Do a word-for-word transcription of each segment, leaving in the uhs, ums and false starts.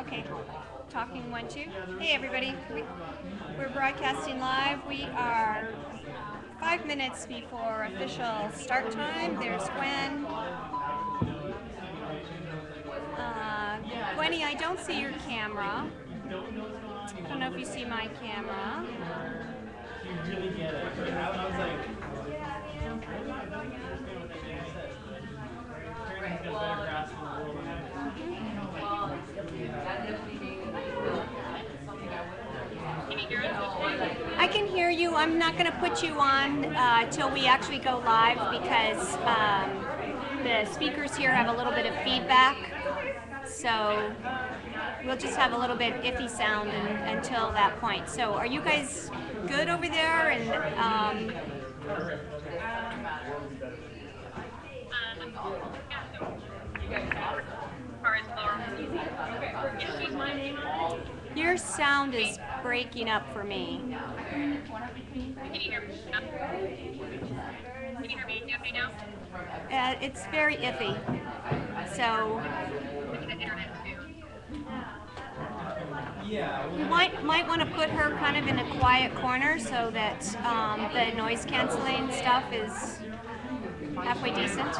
Okay, talking one, two. Hey everybody, we, we're broadcasting live. We are five minutes before official start time. There's Gwen. Uh, Gwenny, I don't see your camera. I don't know if you see my camera. You really get it. I was like, I can hear you. I'm not going to put you on uh, till we actually go live because um, the speakers here have a little bit of feedback. So we'll just have a little bit iffy sound and, until that point. So are you guys good over there? And um, your sound is breaking up for me. Can you hear me? Can you hear me okay now? Uh, it's very iffy. So you might might want to put her kind of in a quiet corner so that um, the noise canceling stuff is halfway decent.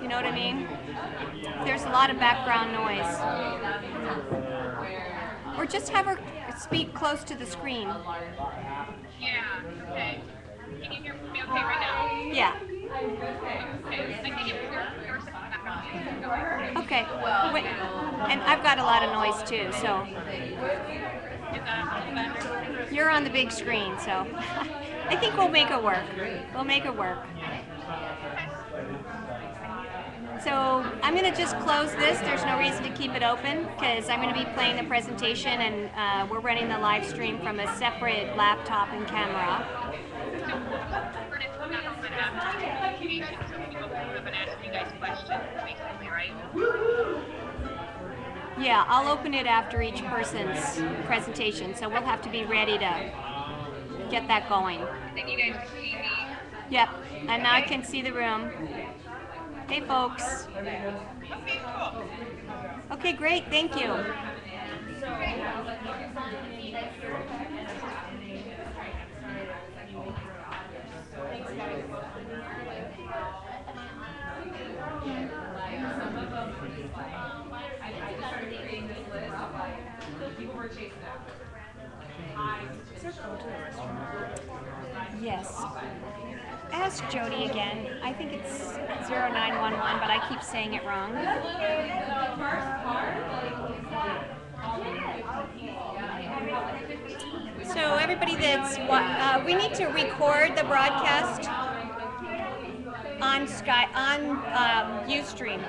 You know what I mean? There's a lot of background noise. Or just have her speak close to the screen. Yeah, okay. Can you hear me okay right now? Yeah. Okay. Wait. And I've got a lot of noise too, so. You're on the big screen, so. I think we'll make it work. We'll make it work. So I'm going to just close this. There's no reason to keep it open because I'm going to be playing the presentation, and uh, we're running the live stream from a separate laptop and camera. Yeah, I'll open it after each person's presentation, so we'll have to be ready to get that going. Then you guys can see me. Yep, and now I can see the room. Hey folks. Okay, great, thank you. Yes. Ask Jody again. I think it's zero nine one one, but I keep saying it wrong. So everybody that's uh, we need to record the broadcast on Sky on um, Ustream.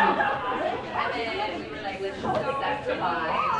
And then we were like, let's just go back to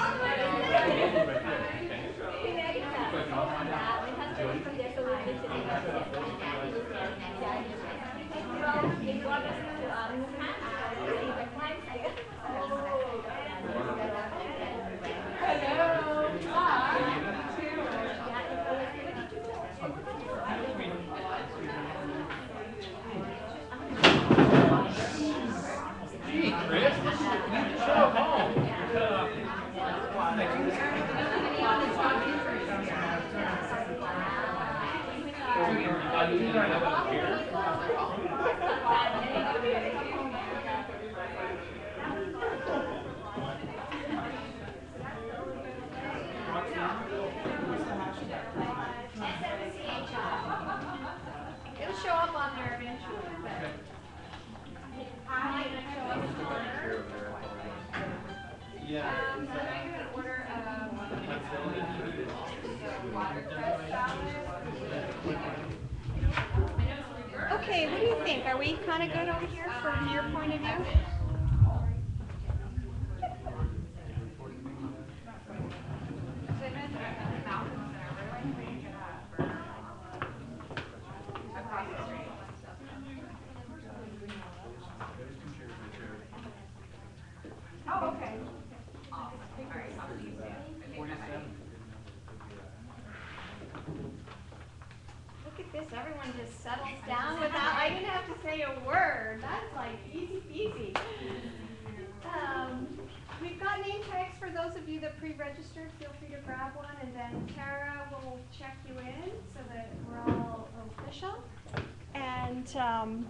Um,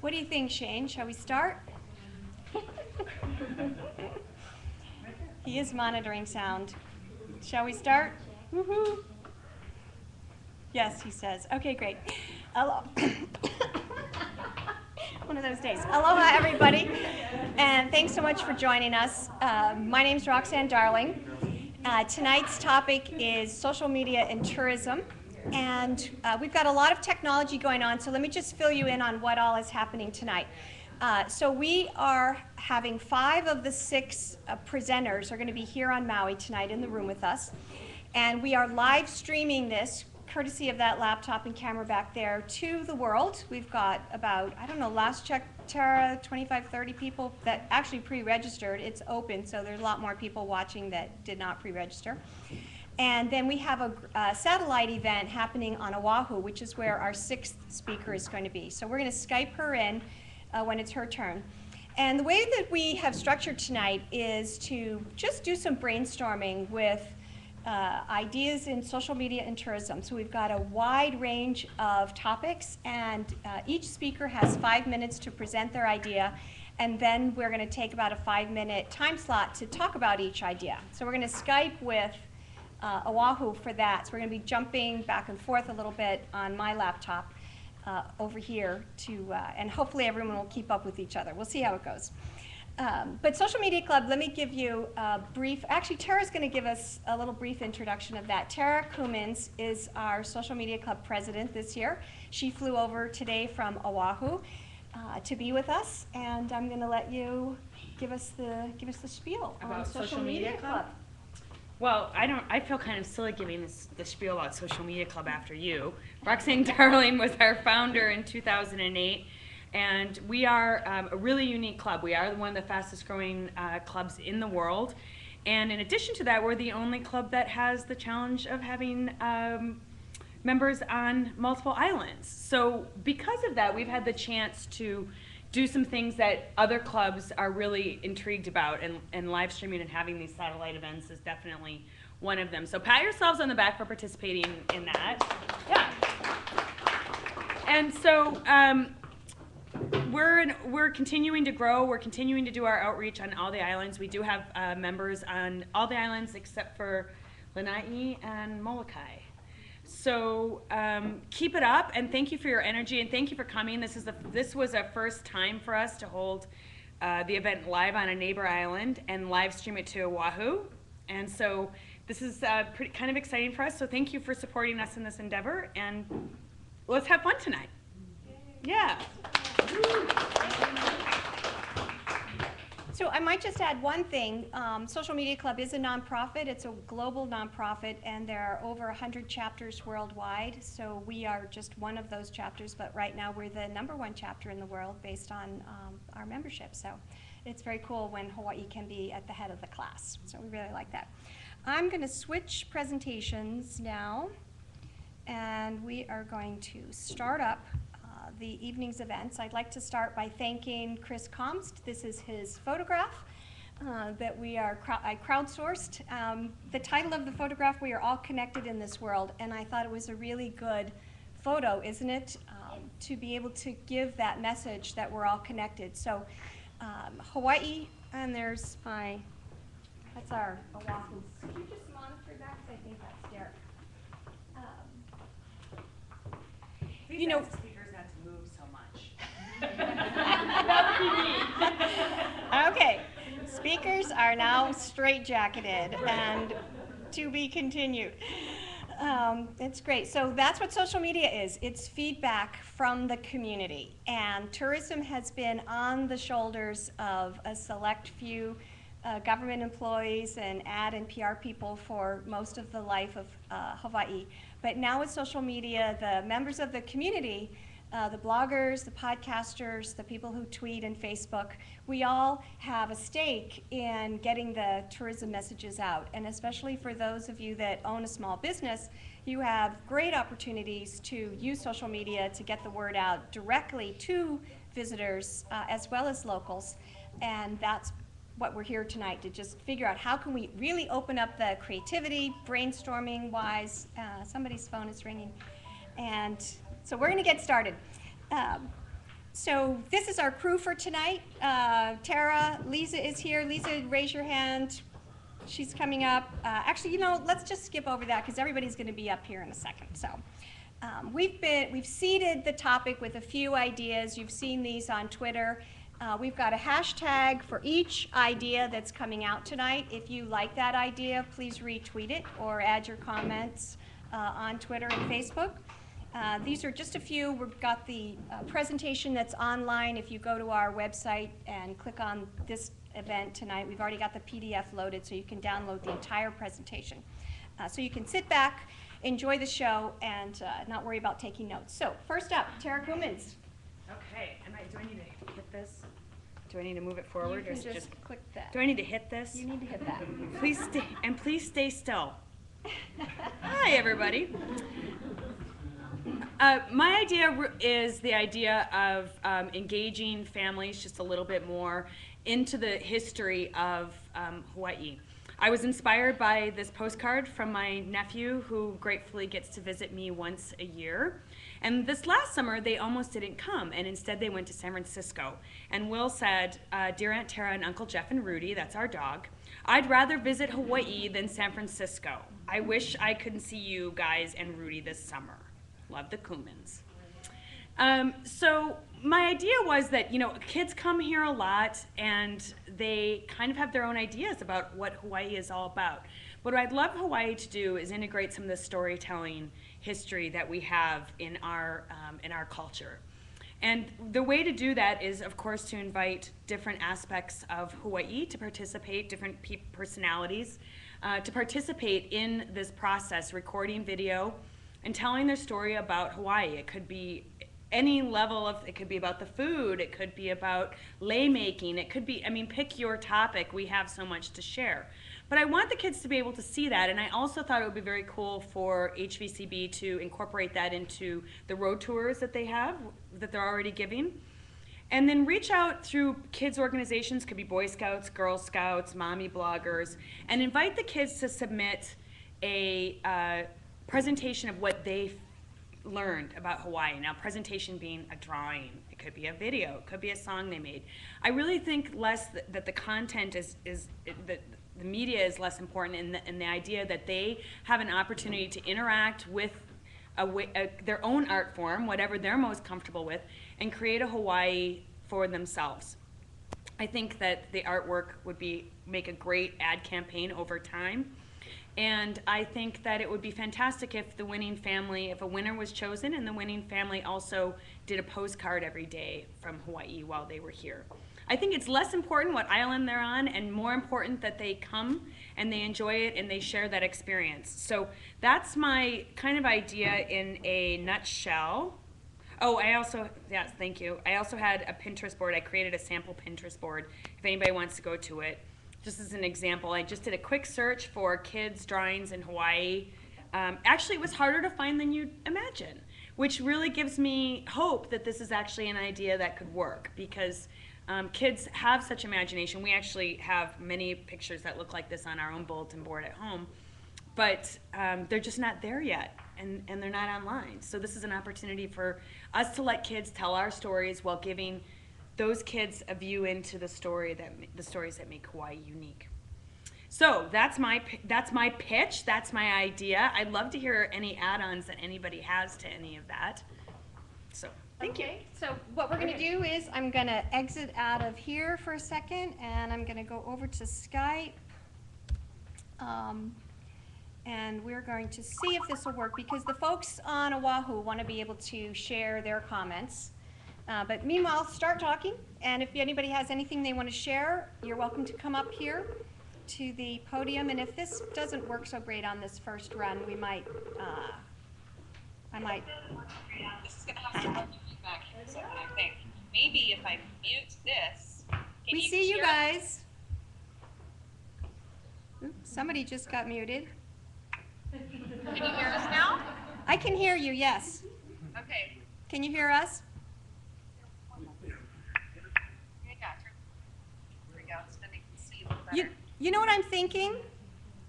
what do you think, Shane? Shall we start? He is monitoring sound. Shall we start? Woohoo! Yes, he says. Okay, great. Hello. One of those days. Aloha, everybody, and thanks so much for joining us. Uh, my name's Roxanne Darling. Uh, tonight's topic is social media and tourism. And uh, we've got a lot of technology going on, so let me just fill you in on what all is happening tonight. Uh, so we are having five of the six uh, presenters are going to be here on Maui tonight in the room with us. And we are live streaming this, courtesy of that laptop and camera back there, to the world. We've got about, I don't know, last check, Tara, twenty-five, thirty people that actually pre-registered. It's open, so there's a lot more people watching that did not pre-register. And then we have a uh, satellite event happening on Oahu, which is where our sixth speaker is going to be. So we're going to Skype her in uh, when it's her turn. And the way that we have structured tonight is to just do some brainstorming with uh, ideas in social media and tourism. So we've got a wide range of topics, and uh, each speaker has five minutes to present their idea. And then we're going to take about a five-minute time slot to talk about each idea. So we're going to Skype with Uh, Oahu for that. So we're going to be jumping back and forth a little bit on my laptop uh, over here to, uh, and hopefully everyone will keep up with each other. We'll see how it goes. Um, but Social Media Club, let me give you a brief, actually Tara's going to give us a little brief introduction of that. Tara Coomans is our Social Media Club president this year. She flew over today from Oahu uh, to be with us, and I'm going to let you give us the, give us the spiel about on Social, Social Media, Media Club. Club. Well, I don't. I feel kind of silly giving this, this spiel about Social Media Club after you. Roxanne Darling was our founder in two thousand eight, and we are um, a really unique club. We are one of the fastest growing uh, clubs in the world, and in addition to that, we're the only club that has the challenge of having um, members on multiple islands. So because of that, we've had the chance to do some things that other clubs are really intrigued about, and, and live streaming and having these satellite events is definitely one of them. So pat yourselves on the back for participating in that. Yeah. And so um, we're, in, we're continuing to grow. We're continuing to do our outreach on all the islands. We do have uh, members on all the islands except for Lanai and Molokai. So um, keep it up, and thank you for your energy, and thank you for coming. This is the, this was a first time for us to hold uh, the event live on a neighbor island and live stream it to Oahu, and so this is uh, pretty, kind of exciting for us. So thank you for supporting us in this endeavor, and let's have fun tonight. Yeah. I might just add one thing. Um, Social Media Club is a nonprofit. It's a global nonprofit, and there are over one hundred chapters worldwide. So we are just one of those chapters, but right now we're the number one chapter in the world based on um, our membership. So it's very cool when Hawaii can be at the head of the class. So we really like that. I'm going to switch presentations now, and we are going to start up the evening's events. I'd like to start by thanking Chris Comst. This is his photograph uh, that we are crowd I crowdsourced. Um, the title of the photograph, "We Are All Connected in This World," and I thought it was a really good photo, isn't it? Um, to be able to give that message that we're all connected. So um, Hawaii, and there's my, that's our Oahu. Can you just monitor that? Because I think that's Derek. Um, you know. Okay, speakers are now straitjacketed and to be continued. Um, it's great. So that's what social media is. It's feedback from the community. And tourism has been on the shoulders of a select few uh, government employees and ad and P R people for most of the life of uh, Hawaii. But now with social media, the members of the community, Uh, the bloggers, the podcasters, the people who tweet and Facebook, we all have a stake in getting the tourism messages out. And especially for those of you that own a small business, you have great opportunities to use social media to get the word out directly to visitors uh, as well as locals. And that's what we're here tonight to just figure out, how can we really open up the creativity, brainstorming wise. Uh, somebody's phone is ringing. And so we're going to get started. Um, so this is our crew for tonight. Uh, Tara, Lisa is here. Lisa, raise your hand. She's coming up. Uh, actually, you know, let's just skip over that because everybody's going to be up here in a second. So um, we've been we've seeded the topic with a few ideas. You've seen these on Twitter. Uh, we've got a hashtag for each idea that's coming out tonight. If you like that idea, please retweet it or add your comments uh, on Twitter and Facebook. Uh, these are just a few. We've got the uh, presentation that's online. If you go to our website and click on this event tonight, we've already got the P D F loaded, so you can download the entire presentation. Uh, so you can sit back, enjoy the show, and uh, not worry about taking notes. So first up, Tara Coomans. Okay. Am I, do I need to hit this? Do I need to move it forward? You can or just, just click that. Do I need to hit this? You need to hit that. Please stay, and please stay still. Hi, everybody. Uh, my idea is the idea of um, engaging families just a little bit more into the history of um, Hawaii. I was inspired by this postcard from my nephew, who gratefully gets to visit me once a year. And this last summer, they almost didn't come, and instead they went to San Francisco. And Will said, uh, "Dear Aunt Tara and Uncle Jeff and Rudy," that's our dog, "I'd rather visit Hawaii than San Francisco. I wish I could see you guys and Rudy this summer. Love the Coomans." Um, so my idea was that, you know, kids come here a lot and they kind of have their own ideas about what Hawaii is all about. But what I'd love Hawaii to do is integrate some of the storytelling history that we have in our, um, in our culture. And the way to do that is, of course, to invite different aspects of Hawaii to participate, different pe personalities, uh, to participate in this process, recording video, and telling their story about Hawaii. It could be any level of, it could be about the food, it could be about lei making, it could be, I mean, pick your topic, we have so much to share. But I want the kids to be able to see that, and I also thought it would be very cool for H V C B to incorporate that into the road tours that they have, that they're already giving. And then reach out through kids' organizations, could be Boy Scouts, Girl Scouts, Mommy Bloggers, and invite the kids to submit a, uh, presentation of what they've learned about Hawaii. Now, presentation being a drawing, it could be a video, it could be a song they made. I really think less th that the content is, is it, the, the media is less important, in the, in the idea that they have an opportunity to interact with a, a, their own art form, whatever they're most comfortable with, and create a Hawaii for themselves. I think that the artwork would be, make a great ad campaign over time. And I think that it would be fantastic if the winning family, if a winner was chosen, and the winning family also did a postcard every day from Hawaii while they were here. I think it's less important what island they're on and more important that they come and they enjoy it and they share that experience. So that's my kind of idea in a nutshell. Oh, I also, yes, thank you. I also had a Pinterest board. I created a sample Pinterest board if anybody wants to go to it. Just as an example, I just did a quick search for kids' drawings in Hawaii. Um, actually, it was harder to find than you'd imagine, which really gives me hope that this is actually an idea that could work, because um, kids have such imagination. We actually have many pictures that look like this on our own bulletin board at home, but um, they're just not there yet, and, and they're not online. So this is an opportunity for us to let kids tell our stories while giving those kids a view into the story that the stories that make Hawaii unique. So that's my that's my pitch. That's my idea. I'd love to hear any add-ons that anybody has to any of that. So thank okay. you. So what we're going to do is I'm going to exit out of here for a second, and I'm going to go over to Skype, um, and we're going to see if this will work, because the folks on Oahu want to be able to share their comments. Uh, but meanwhile, start talking, and if anybody has anything they want to share, you're welcome to come up here to the podium. And if this doesn't work so great on this first run, we might, uh, I might. This is going to have some feedback here, so I think maybe if I mute this, can we you see you guys. Oops, somebody just got muted. Can you hear us now? I can hear you. Yes. Okay. Can you hear us? You, you know what I'm thinking?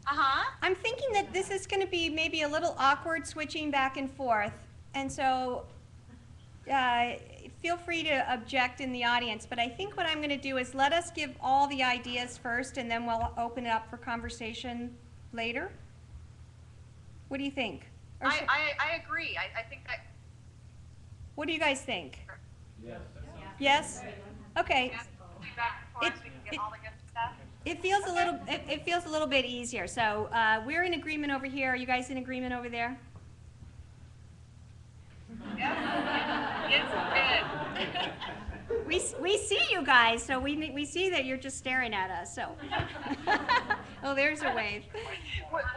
Uh-huh. I'm thinking that this is going to be maybe a little awkward switching back and forth. And so uh, feel free to object in the audience. But I think what I'm going to do is let us give all the ideas first, and then we'll open it up for conversation later. What do you think? I, should... I, I agree. I, I think that. What do you guys think? Yes. Yes? Okay. It, it, It feels a little. It, it feels a little bit easier. So uh, we're in agreement over here. Are you guys in agreement over there? Yeah, it's good. We we see you guys, so we we see that you're just staring at us. So oh, there's a wave.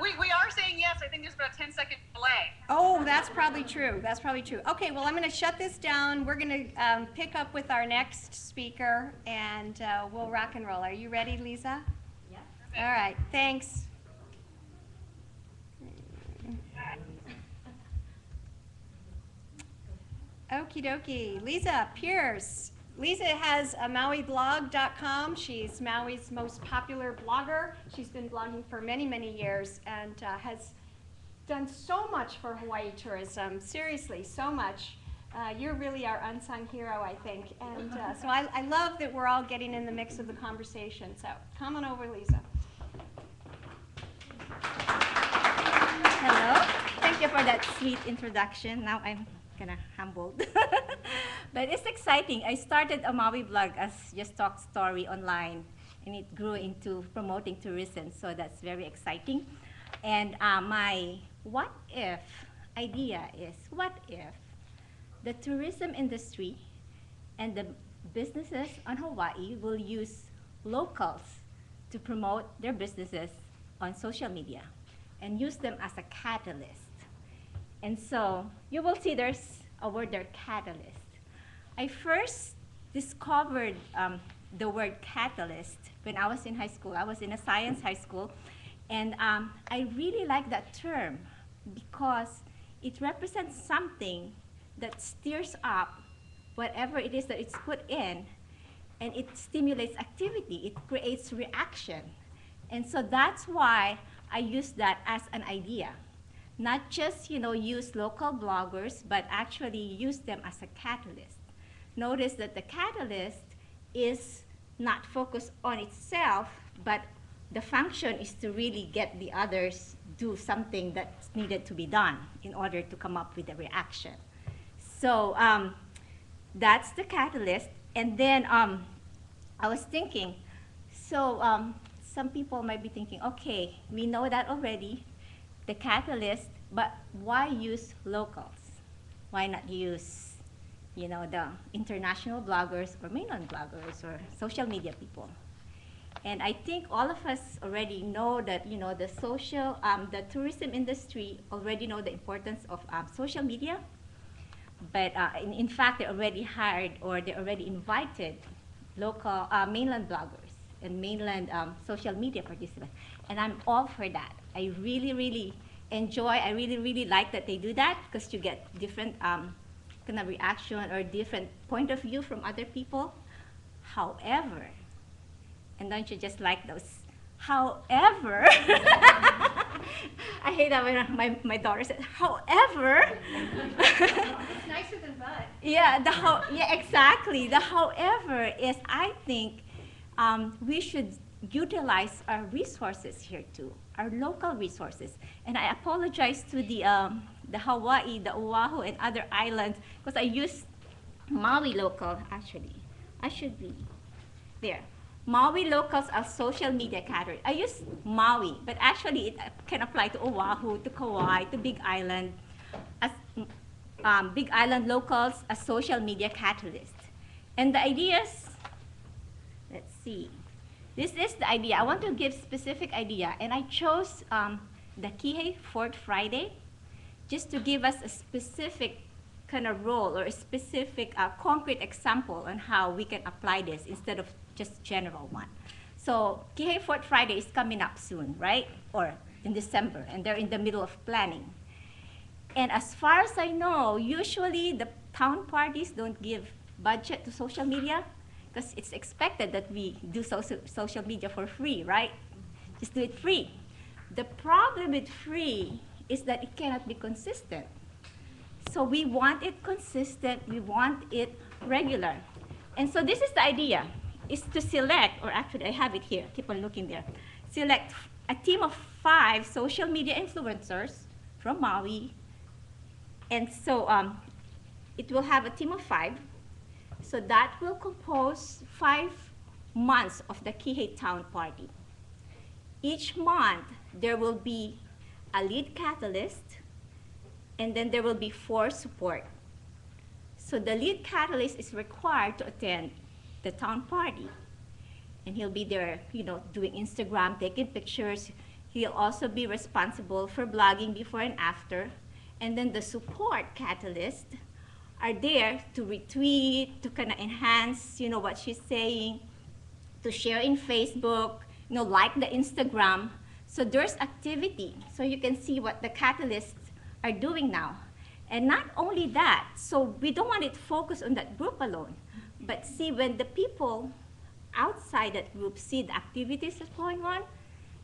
We we are saying yes. I think there's about a ten second delay. Oh, that's probably true. That's probably true. Okay. Well, I'm going to shut this down. We're going to um, pick up with our next speaker, and uh, we'll rock and roll. Are you ready, Lisa? Yeah. Perfect. All right. Thanks. Okie dokie. Lisa Pierce. Lisa has a Maui Blog dot com. She's Maui's most popular blogger. She's been blogging for many, many years, and uh, has done so much for Hawaii tourism. Seriously, so much. Uh, you're really our unsung hero, I think. And uh, so I, I love that we're all getting in the mix of the conversation. So come on over, Lisa. Hello. Thank you for that sweet introduction. Now I'm kind of humbled. But it's exciting. I started a Maui blog as just talk story online, and it grew into promoting tourism, so that's very exciting. And uh, my what if idea is, what if the tourism industry and the businesses on Hawaii will use locals to promote their businesses on social media and use them as a catalyst? And so you will see there's a word there, catalyst. I first discovered um, the word catalyst when I was in high school. I was in a science high school. And um, I really like that term because it represents something that stirs up whatever it is that it's put in, and it stimulates activity. It creates reaction. And so that's why I use that as an idea. Not just, you know, use local bloggers, but actually use them as a catalyst. Notice that the catalyst is not focused on itself, but the function is to really get the others do something that's needed to be done in order to come up with a reaction. So um, that's the catalyst. And then um, I was thinking, so um, some people might be thinking, okay, we know that already, the catalyst, but why use locals? Why not use, you know, the international bloggers or mainland bloggers or social media people? And I think all of us already know that, you know, the social, um, the tourism industry already know the importance of um, social media. But uh, in, in fact, they already hired or they already invited local uh, mainland bloggers and mainland um, social media participants. And I'm all for that. I really, really enjoy, I really, really like that they do that because you get different um, kind of reaction or different point of view from other people. However, and don't you just like those? However, I hate that when my, my daughter says, however. It's nicer than but. Yeah, the how, yeah, exactly. The however is, I think, um, we should utilize our resources here too, our local resources. And I apologize to the, um, the Hawaii, the Oahu, and other islands, because I used Maui local, actually. I should be there. Maui locals are social media category. I use Maui, but actually it can apply to Oahu, to Kauai, to Big Island. As, um, Big Island locals as social media catalyst. And the ideas, let's see. This is the idea. I want to give specific idea. And I chose um, the Kihei Fourth Friday just to give us a specific kind of role or a specific uh, concrete example on how we can apply this instead of just general one. So Kihei Fourth Friday is coming up soon, right? Or in December, and they're in the middle of planning. And as far as I know, usually the town parties don't give budget to social media because it's expected that we do social, social media for free, right? Just do it free. The problem with free is that it cannot be consistent. So we want it consistent, we want it regular. And so this is the idea. Is to select, or actually I have it here, keep on looking there. Select a team of five social media influencers from Maui. And so um, it will have a team of five. So that will compose five months of the Kihei Town Party. Each month, there will be a lead catalyst, and then there will be four support. So the lead catalyst is required to attend the town party. And he'll be there, you know, doing Instagram, taking pictures. He'll also be responsible for blogging before and after. And then the support catalyst are there to retweet, to kind of enhance, you know, what she's saying, to share in Facebook, you know, like the Instagram. So there's activity. So you can see what the catalysts are doing now. And not only that, so we don't want it focused on that group alone. But see, when the people outside that group see the activities that's going on,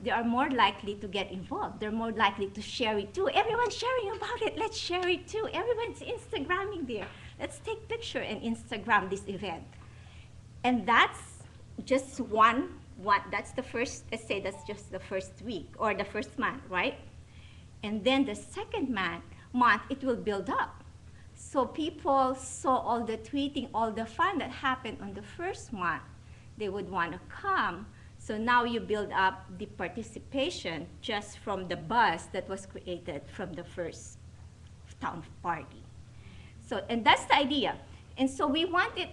they are more likely to get involved. They're more likely to share it too. Everyone's sharing about it. Let's share it too. Everyone's Instagramming there. Let's take picture and Instagram this event. And that's just one, one, that's the first, let's say that's just the first week or the first month, right? And then the second month, month it will build up. So people saw all the tweeting, all the fun that happened on the first month. They would want to come. So now you build up the participation just from the buzz that was created from the first town party. So, and that's the idea. And so we want it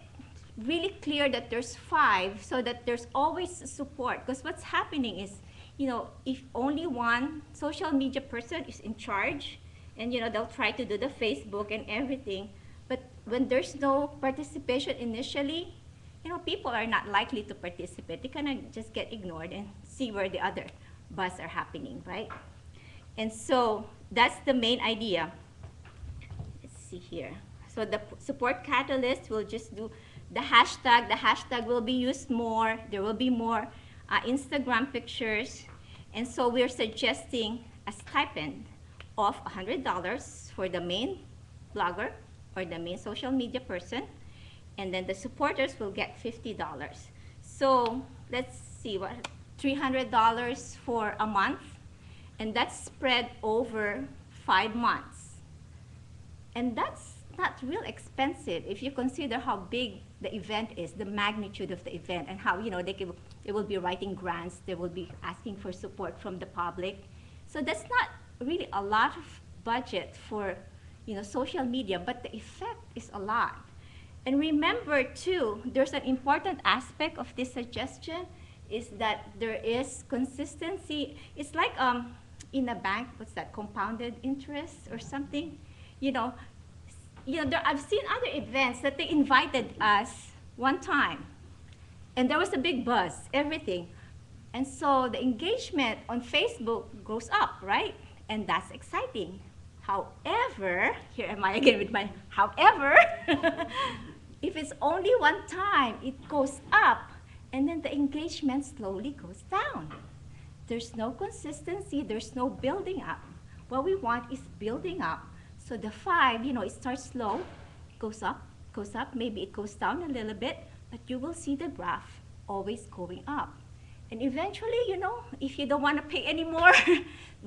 really clear that there's five so that there's always support. Because what's happening is, you know, if only one social media person is in charge, and you know, they'll try to do the Facebook and everything. But when there's no participation initially, you know, people are not likely to participate. They kind of just get ignored and see where the other buzz are happening, right? And so that's the main idea. Let's see here. So the support catalyst will just do the hashtag. The hashtag will be used more. There will be more uh, Instagram pictures. And so we're suggesting a stipend of one hundred dollars for the main blogger or the main social media person, and then the supporters will get fifty dollars. So let's see, what three hundred dollars for a month, and that's spread over five months. And that's not real expensive if you consider how big the event is, the magnitude of the event, and how, you know, they, can, they will be writing grants, they will be asking for support from the public. So that's not really a lot of budget for, you know, social media, but the effect is a lot. And remember too, there's an important aspect of this suggestion is that there is consistency. It's like um, in a bank, what's that, compounded interest or something? You know, you know there, I've seen other events that they invited us one time, and there was a big buzz, everything. And so the engagement on Facebook goes up, right? And that's exciting. However, here am I again with my however, if it's only one time, it goes up, and then the engagement slowly goes down. There's no consistency, there's no building up. What we want is building up. So the five, you know, it starts slow, goes up, goes up, maybe it goes down a little bit, but you will see the graph always going up. And eventually, you know, if you don't want to pay anymore,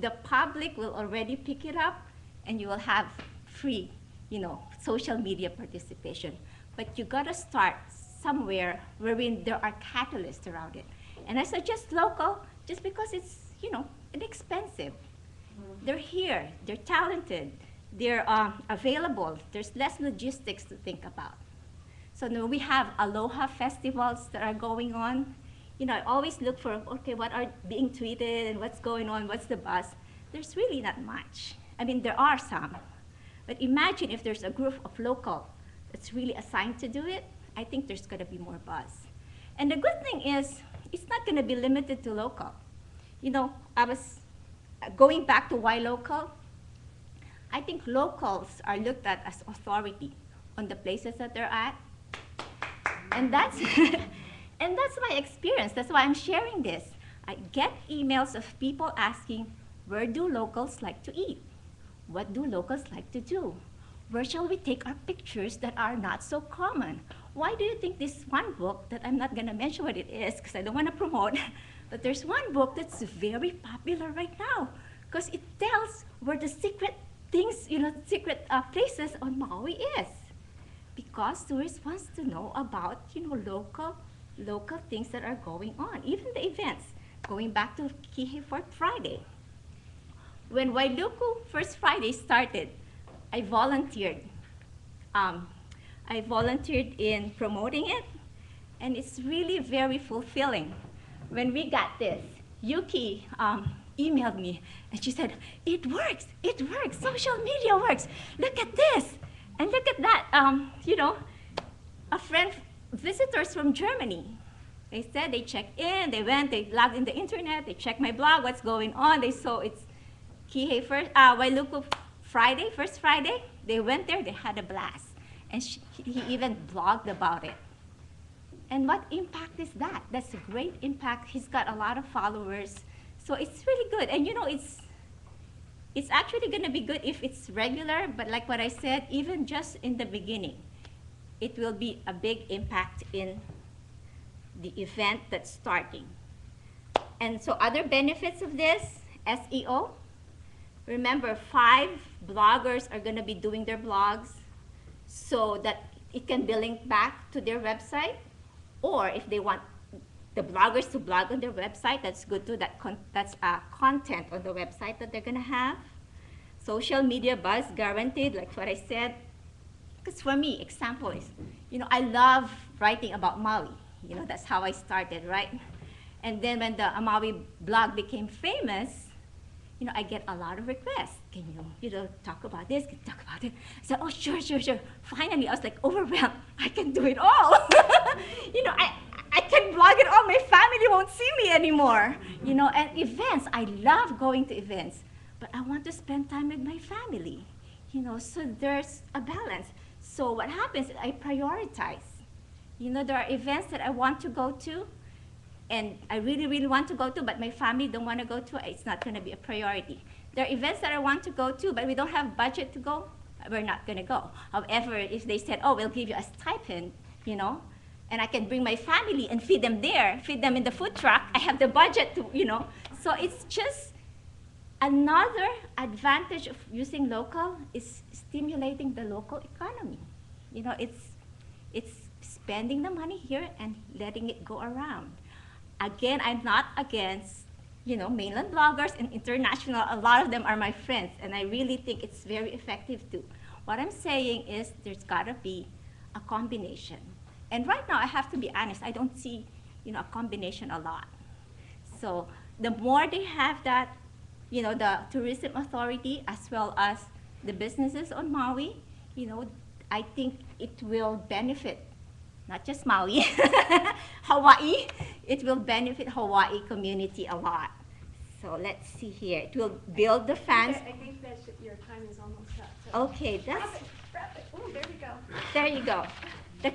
the public will already pick it up, and you will have free, you know, social media participation. But you gotta start somewhere wherein there are catalysts around it. And I suggest local, just because it's, you know, inexpensive. Mm-hmm. They're here, they're talented, they're um, available, there's less logistics to think about. So now we have Aloha festivals that are going on. You know, I always look for, okay, what are being tweeted and what's going on, what's the buzz? There's really not much. I mean, there are some, but imagine if there's a group of local that's really assigned to do it, I think there's gonna be more buzz. And the good thing is, it's not gonna be limited to local. You know, I was going back to why local, I think locals are looked at as authority on the places that they're at. And that's, and that's my experience, that's why I'm sharing this. I get emails of people asking, where do locals like to eat? What do locals like to do? Where shall we take our pictures that are not so common? Why do you think this one book, that I'm not gonna mention what it is because I don't wanna promote, but there's one book that's very popular right now because it tells where the secret things, you know, secret uh, places on Maui is. Because tourists wants to know about, you know, local, local things that are going on, even the events. Going back to Kihei Fourth Friday. When Wailuku First Friday started, I volunteered. Um, I volunteered in promoting it, and it's really very fulfilling. When we got this, Yuki um, emailed me, and she said, it works, it works, social media works. Look at this, and look at that. Um, you know, a friend, visitors from Germany, they said they checked in, they went, they logged in the internet, they checked my blog, what's going on, they saw it's Kihei first, uh, Wailuku Friday, First Friday, they went there, they had a blast. And she, he even blogged about it. And what impact is that? That's a great impact. He's got a lot of followers. So it's really good. And you know, it's, it's actually gonna be good if it's regular, but like what I said, even just in the beginning, it will be a big impact in the event that's starting. And so other benefits of this, S E O. Remember, five bloggers are gonna be doing their blogs so that it can be linked back to their website, or if they want the bloggers to blog on their website, that's good too, that con that's uh, content on the website that they're gonna have. Social media buzz guaranteed, like what I said. Because for me, example is, you know, I love writing about Maui. You know, that's how I started, right? And then when the Maui blog became famous, you know, I get a lot of requests. Can you, you know, talk about this? Can you talk about it? I said, oh, sure, sure, sure. Finally, I was like overwhelmed. I can do it all. You know, I, I can blog it all. My family won't see me anymore. You know, and events, I love going to events, but I want to spend time with my family. You know, so there's a balance. So what happens is I prioritize. You know, there are events that I want to go to, and I really, really want to go to, but my family don't want to go to, it's not going to be a priority. There are events that I want to go to, but we don't have budget to go, we're not going to go. However, if they said, oh, we'll give you a stipend, you know, and I can bring my family and feed them there, feed them in the food truck, I have the budget to, you know. So it's just another advantage of using local is stimulating the local economy. You know, it's, it's spending the money here and letting it go around. Again, I'm not against, you know, mainland bloggers and international. A lot of them are my friends, and I really think it's very effective too. What I'm saying is there's gotta be a combination. And right now, I have to be honest, I don't see, you know, a combination a lot. So the more they have that, you know, the tourism authority as well as the businesses on Maui, you know, I think it will benefit not just Maui, Hawaii. It will benefit Hawaii community a lot. So let's see here. It will build the fans. I think that your time is almost up. So okay, that's. Wrap it, wrap it. Oh, there you go. There you go. The,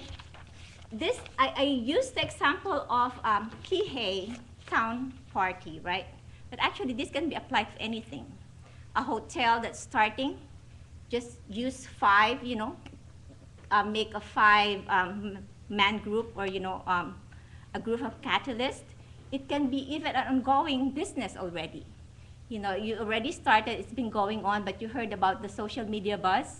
this I, I used the example of um, Kihei Town Party, right? But actually, this can be applied to anything. A hotel that's starting, just use five, you know, uh, make a five um, man group or, you know, um, a group of catalysts. It can be even an ongoing business already. You know, you already started, it's been going on, but you heard about the social media buzz.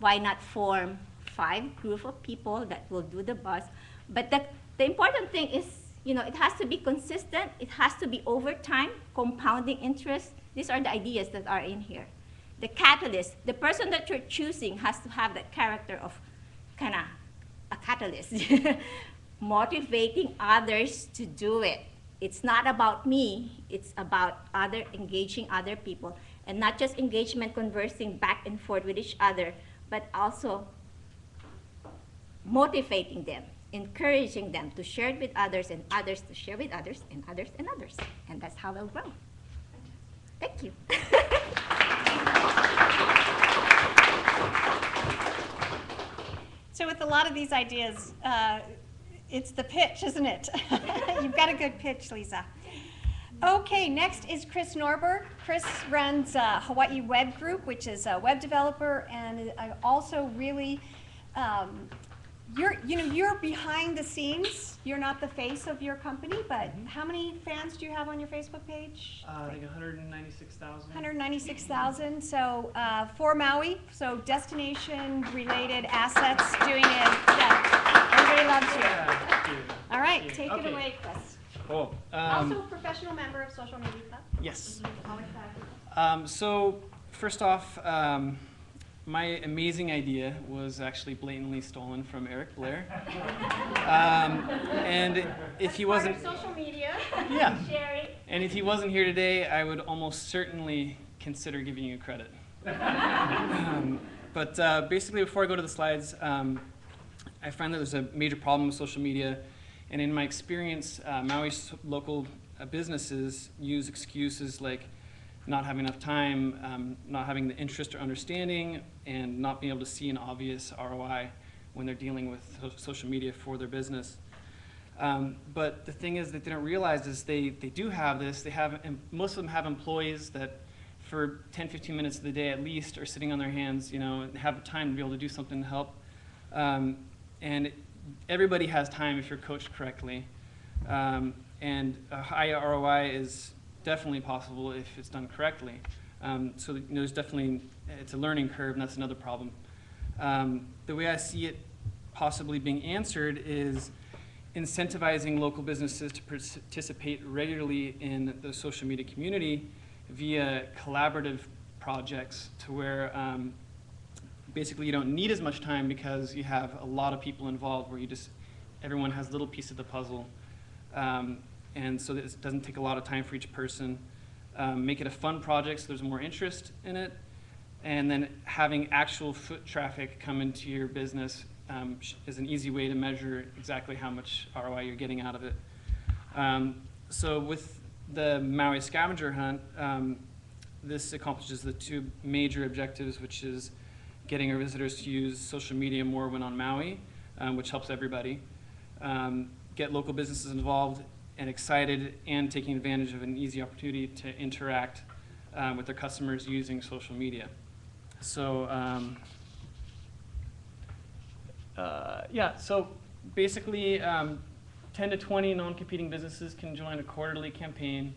Why not form five group of people that will do the buzz? But the, the important thing is, you know, it has to be consistent. It has to be over time, compounding interest. These are the ideas that are in here. The catalyst, the person that you're choosing has to have that character of kind of a catalyst, motivating others to do it. It's not about me. It's about other engaging other people, and not just engagement, conversing back and forth with each other, but also motivating them, encouraging them to share it with others, and others to share with others, and others and others. And that's how we'll grow. Thank you. So with a lot of these ideas, uh, it's the pitch, isn't it? You've got a good pitch, Lisa. Okay, next is Chris Norberg. Chris runs uh, Hawaii Web Group, which is a web developer, and I also really, um, You're, you know, you're behind the scenes. You're not the face of your company, but mm-hmm. how many fans do you have on your Facebook page? Uh, I think one hundred ninety-six thousand. one hundred ninety-six thousand. So uh, for Maui, so destination-related assets doing it. Yeah. Everybody loves you. Yeah, thank you. All right, you. take okay. it away, Chris. Cool. Um, also a professional member of Social Media Club. Yes. Um, so first off. Um, My amazing idea was actually blatantly stolen from Eric Blair. Um, and if he wasn't social media, yeah. Sharing. And if he wasn't here today, I would almost certainly consider giving you credit. um, but uh, basically, before I go to the slides, um, I find that there's a major problem with social media, and in my experience, uh, Maui's local uh, businesses use excuses like not having enough time, um, not having the interest or understanding, and not being able to see an obvious R O I when they're dealing with so social media for their business. Um, but the thing is that they don't realize is they, they do have this. They have, and most of them have employees that for ten, fifteen minutes of the day at least are sitting on their hands, you know, and have time to be able to do something to help. Um, and it, everybody has time if you're coached correctly. Um, and a high R O I is definitely possible if it's done correctly. Um, so you know, there's definitely, it's a learning curve, and that's another problem. Um, the way I see it possibly being answered is incentivizing local businesses to participate regularly in the social media community via collaborative projects to where um, basically you don't need as much time because you have a lot of people involved where you just, everyone has a little piece of the puzzle. Um, And so it doesn't take a lot of time for each person. Um, make it a fun project so there's more interest in it. And then having actual foot traffic come into your business um, is an easy way to measure exactly how much R O I you're getting out of it. Um, so with the Maui scavenger hunt, um, this accomplishes the two major objectives, which is getting our visitors to use social media more when on Maui, um, which helps everybody. Um, get local businesses involved and excited, and taking advantage of an easy opportunity to interact um, with their customers using social media. So, um, uh, yeah, so basically um, ten to twenty non-competing businesses can join a quarterly campaign,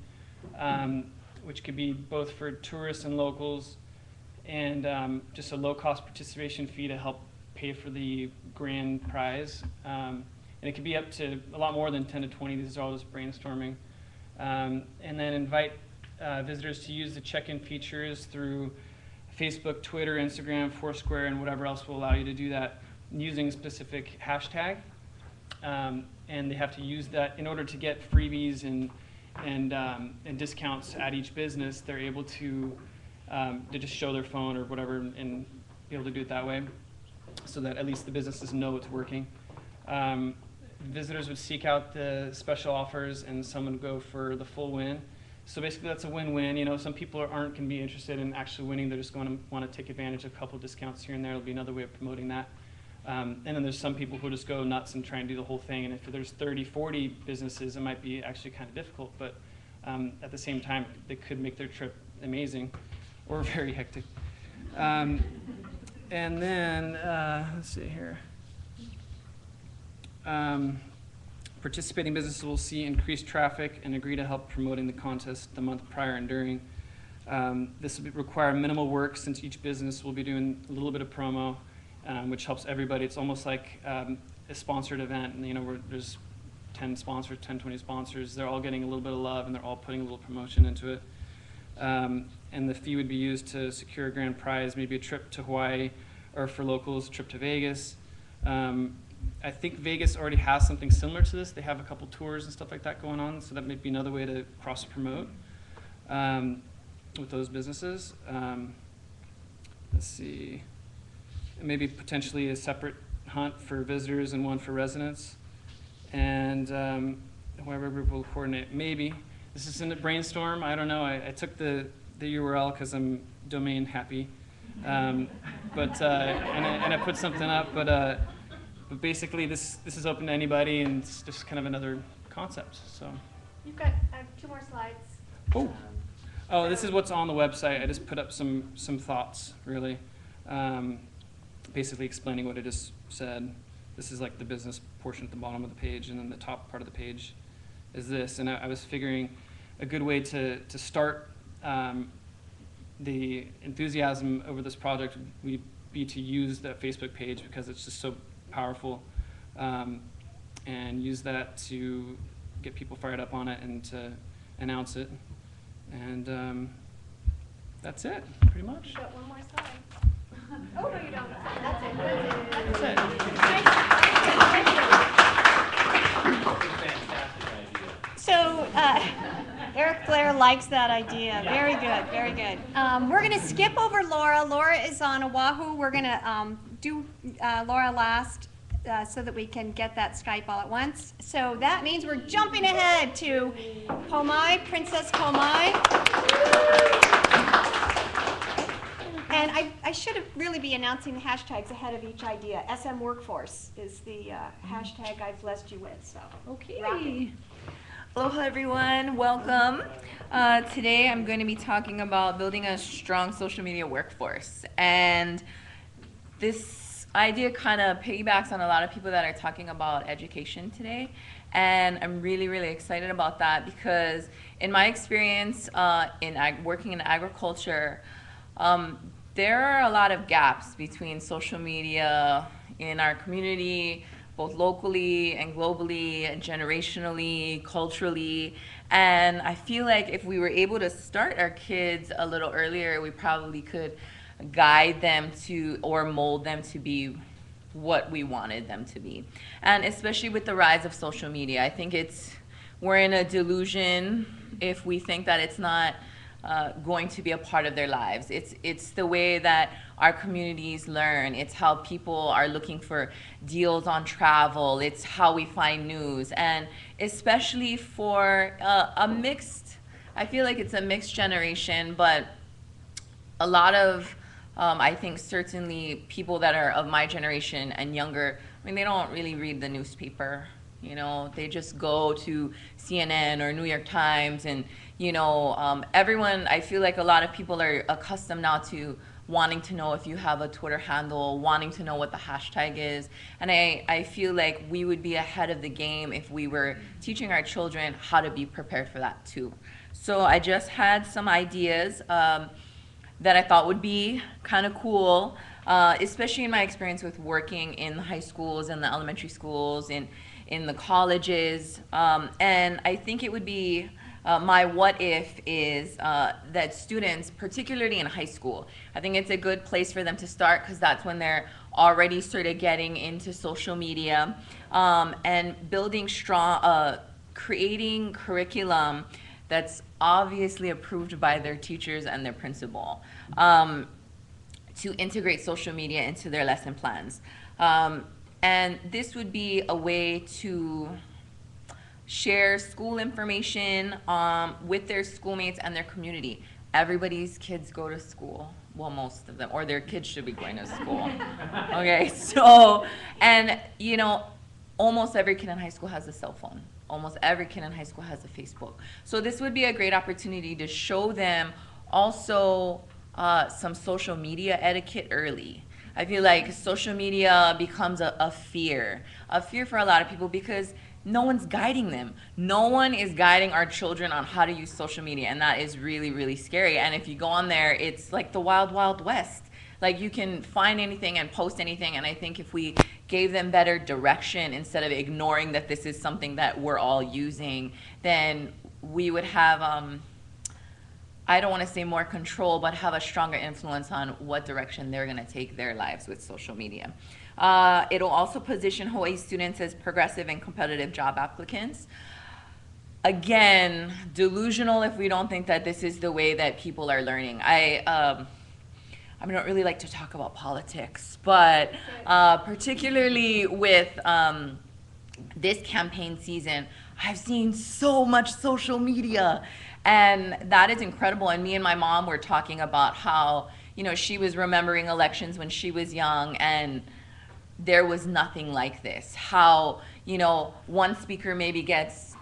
um, which could be both for tourists and locals, and um, just a low-cost participation fee to help pay for the grand prize. Um, and it could be up to a lot more than ten to twenty. These are all just brainstorming. Um, and then invite uh, visitors to use the check-in features through Facebook, Twitter, Instagram, Foursquare, and whatever else will allow you to do that using a specific hashtag. Um, and they have to use that in order to get freebies and and um, and discounts at each business. They're able to um, to just show their phone or whatever and be able to do it that way, so that at least the businesses know it's working. Um, visitors would seek out the special offers, and some would go for the full win. So basically, that's a win-win. You know, some people aren't going to be interested in actually winning. They're just going to want to take advantage of a couple discounts here and there. It'll be another way of promoting that. Um, and then there's some people who just go nuts and try and do the whole thing. And if there's thirty, forty businesses, it might be actually kind of difficult. But um, at the same time, they could make their trip amazing or very hectic. Um, and then, uh, let's see here. Um, participating businesses will see increased traffic and agree to help promoting the contest the month prior and during. Um, this will require minimal work, since each business will be doing a little bit of promo. Um, which helps everybody. It's almost like um, a sponsored event, and you know, where there's ten sponsors, ten, twenty sponsors. They're all getting a little bit of love, and they're all putting a little promotion into it. Um, and the fee would be used to secure a grand prize, maybe a trip to Hawaii, or for locals, a trip to Vegas. Um, I think Vegas already has something similar to this. They have a couple tours and stuff like that going on, so that might be another way to cross-promote um, with those businesses. Um, let's see. Maybe potentially a separate hunt for visitors and one for residents. And um, whoever group will coordinate, maybe. This is in the brainstorm, I don't know. I, I took the, the U R L because I'm domain happy. Um, but, uh, and, I, and I put something up, but, uh, but basically this, this is open to anybody, and it's just kind of another concept, so. You've got I have two more slides. Oh, oh, this is what's on the website. I just put up some, some thoughts, really. Um, basically explaining what I just said. This is like the business portion at the bottom of the page, and then the top part of the page is this. And I, I was figuring a good way to, to start um, the enthusiasm over this project would be to use that Facebook page, because it's just so powerful, um, and use that to get people fired up on it and to announce it. And um, that's it, pretty much. We've got one more slide. Oh, no, you don't. That's it. That's it. That's it. So uh, Eric Blair likes that idea. Very good. Very good. Um, we're going to skip over Laura. Laura is on Oahu. We're going to um, do uh, Laura last uh, so that we can get that Skype all at once. So that means we're jumping ahead to Pumai, Princess Pumai. And I, I should have really be announcing the hashtags ahead of each idea. S M Workforce is the uh, hashtag I've blessed you with. So okay. Rocky. Aloha, everyone. Welcome. Uh, today I'm going to be talking about building a strong social media workforce. And this idea kind of piggybacks on a lot of people that are talking about education today. And I'm really, really excited about that, because in my experience uh, in ag working in agriculture, um, there are a lot of gaps between social media in our community, both locally and globally, and generationally, culturally. And I feel like if we were able to start our kids a little earlier, we probably could guide them to or mold them to be what we wanted them to be. And especially with the rise of social media, I think it's we're in a delusion if we think that it's not Uh, going to be a part of their lives. It's, it's the way that our communities learn. It's how people are looking for deals on travel. It's how we find news. And especially for uh, a mixed, I feel like it's a mixed generation, but a lot of, um, I think certainly people that are of my generation and younger, I mean, they don't really read the newspaper. You know, they just go to C N N or New York Times, and you know, um, everyone, I feel like a lot of people are accustomed now to wanting to know if you have a Twitter handle, wanting to know what the hashtag is. And I, I feel like we would be ahead of the game if we were teaching our children how to be prepared for that too. So I just had some ideas um, that I thought would be kind of cool. uh, especially in my experience with working in the high schools and the elementary schools, in, in the colleges. Um, and I think it would be, uh, my what if is uh, that students, particularly in high school, I think it's a good place for them to start because that's when they're already sort of getting into social media, um, and building strong, uh, creating curriculum that's obviously approved by their teachers and their principal, um, to integrate social media into their lesson plans. Um, and this would be a way to share school information um, with their schoolmates and their community. Everybody's kids go to school. Well, most of them, or their kids should be going to school. Okay, so, and you know, almost every kid in high school has a cell phone. Almost every kid in high school has a Facebook. So this would be a great opportunity to show them also uh, some social media etiquette early. I feel like social media becomes a, a fear, a fear for a lot of people because no one's guiding them. No one is guiding our children on how to use social media, and that is really, really scary. And if you go on there, it's like the wild, wild west. Like you can find anything and post anything, and I think if we gave them better direction instead of ignoring that this is something that we're all using, then we would have, um, I don't want to say more control, but have a stronger influence on what direction they're going to take their lives with social media. Uh, it'll also position Hawaii students as progressive and competitive job applicants. Again, delusional if we don't think that this is the way that people are learning. I, um, I don't really like to talk about politics, but uh, particularly with um, this campaign season, I've seen so much social media, and that is incredible. And me and my mom were talking about how, you know, she was remembering elections when she was young, and there was nothing like this. How, you know, one speaker maybe gets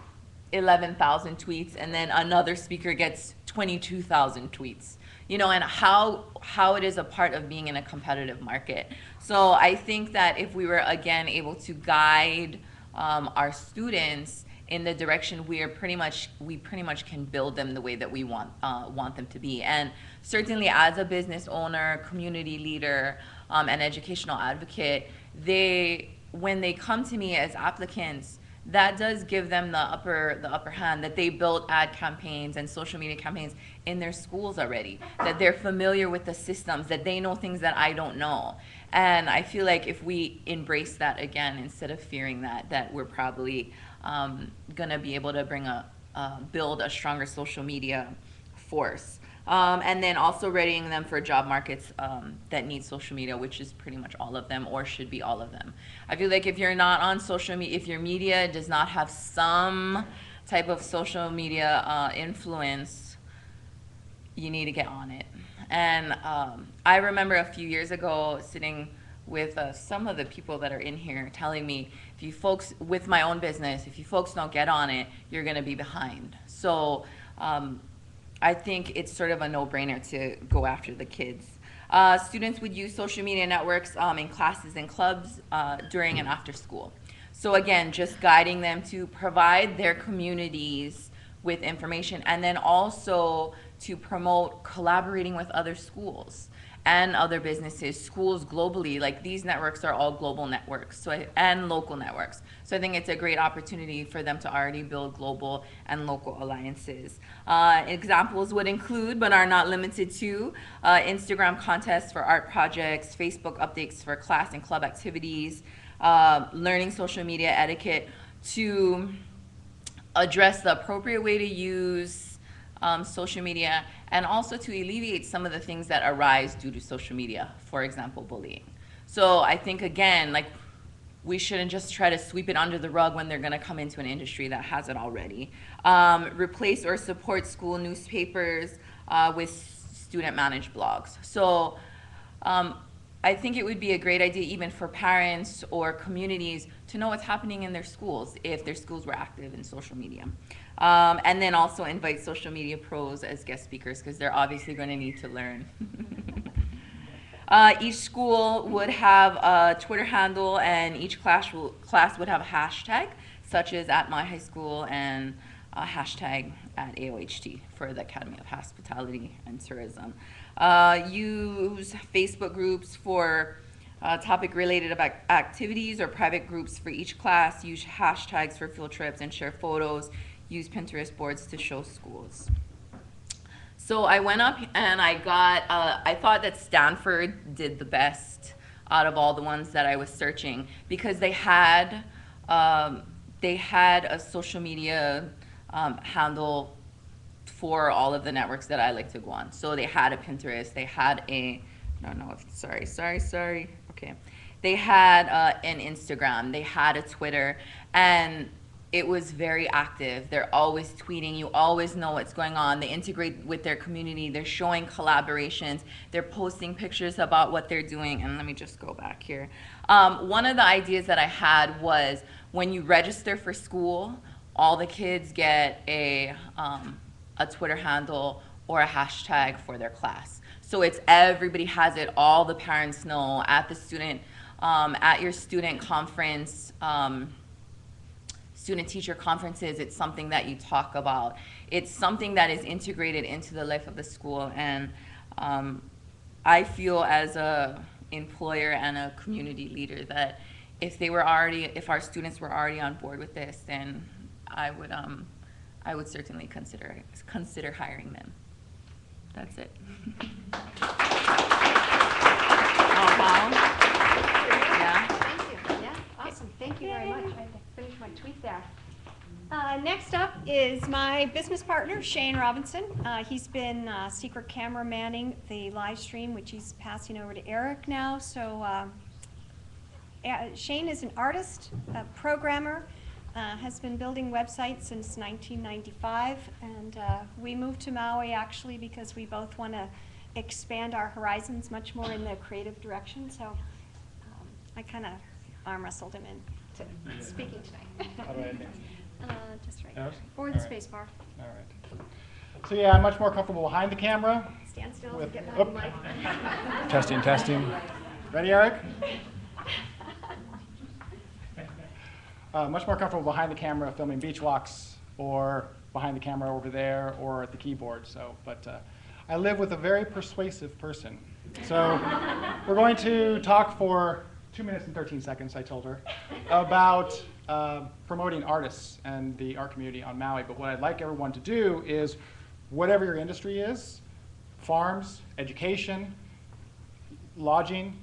eleven thousand tweets and then another speaker gets twenty-two thousand tweets. You know, and how, how it is a part of being in a competitive market. So I think that if we were, again, able to guide um, our students in the direction we are pretty much, we pretty much can build them the way that we want, uh, want them to be. And certainly as a business owner, community leader, um, and educational advocate, they, when they come to me as applicants, that does give them the upper, the upper hand, that they built ad campaigns and social media campaigns in their schools already, that they're familiar with the systems, that they know things that I don't know. And I feel like if we embrace that again, instead of fearing that, that we're probably um, gonna be able to bring a, uh, build a stronger social media force. Um, and then also readying them for job markets um, that need social media, which is pretty much all of them, or should be all of them. I feel like if you're not on social media, if your media does not have some type of social media uh, influence, you need to get on it. And um, I remember a few years ago sitting with uh, some of the people that are in here telling me, if you folks, with my own business, if you folks don't get on it, you're gonna be behind. So. Um, I think it's sort of a no-brainer to go after the kids. Uh, students would use social media networks um, in classes and clubs uh, during and after school. So again, just guiding them to provide their communities with information, and then also to promote collaborating with other schools and other businesses, schools globally. Like these networks are all global networks, so I, and local networks. So I think it's a great opportunity for them to already build global and local alliances. Uh, examples would include, but are not limited to, uh, Instagram contests for art projects, Facebook updates for class and club activities, uh, learning social media etiquette to address the appropriate way to use Um, social media, and also to alleviate some of the things that arise due to social media, for example, bullying. So I think, again, like we shouldn't just try to sweep it under the rug when they're going to come into an industry that has it already. Um, replace or support school newspapers uh, with student-managed blogs. So um, I think it would be a great idea even for parents or communities to know what's happening in their schools if their schools were active in social media. Um, and then also invite social media pros as guest speakers because they're obviously going to need to learn. uh, each school would have a Twitter handle, and each class, will, class would have a hashtag, such as at my high school and uh, hashtag at A O H T for the Academy of Hospitality and Tourism. Uh, use Facebook groups for uh, topic-related activities or private groups for each class. Use hashtags for field trips and share photos. Use Pinterest boards to show schools. So I went up and I got, uh, I thought that Stanford did the best out of all the ones that I was searching, because they had, um, they had a social media um, handle for all of the networks that I like to go on. So they had a Pinterest, they had a, no, no, sorry, sorry, sorry, okay. They had uh, an Instagram, they had a Twitter, and it was very active. They're always tweeting. You always know what's going on. They integrate with their community. They're showing collaborations. They're posting pictures about what they're doing. And let me just go back here. Um, one of the ideas that I had was, when you register for school, all the kids get a, um, a Twitter handle or a hashtag for their class. So it's everybody has it. All the parents know at the student, um, at your student conference, um, student-teacher conferences, it's something that you talk about. It's something that is integrated into the life of the school, and um, I feel as a employer and a community leader that if they were already, if our students were already on board with this, then I would, um, I would certainly consider consider hiring them. That's it. Oh, wow. Yeah. Thank you. Yeah. Awesome. Thank you very much. Finish my tweet there. Uh, next up is my business partner, Shane Robinson. Uh, he's been uh, secret camera manning the live stream, which he's passing over to Eric now. So uh, uh, Shane is an artist, a programmer, uh, has been building websites since nineteen ninety-five. And uh, we moved to Maui actually because we both want to expand our horizons much more in the creative direction. So um, I kind of arm wrestled him in. To speaking tonight. How do I advance? Uh, just right. Yes? Or the right. Space bar. All right. So yeah, I'm much more comfortable behind the camera. Stand still with, and get behind the mic. Testing, testing. Ready, Eric? uh, much more comfortable behind the camera filming beach walks, or behind the camera over there, or at the keyboard. So, but uh, I live with a very persuasive person. So we're going to talk for two minutes and thirteen seconds, I told her, about uh, promoting artists and the art community on Maui. But what I'd like everyone to do is, whatever your industry is, farms, education, lodging,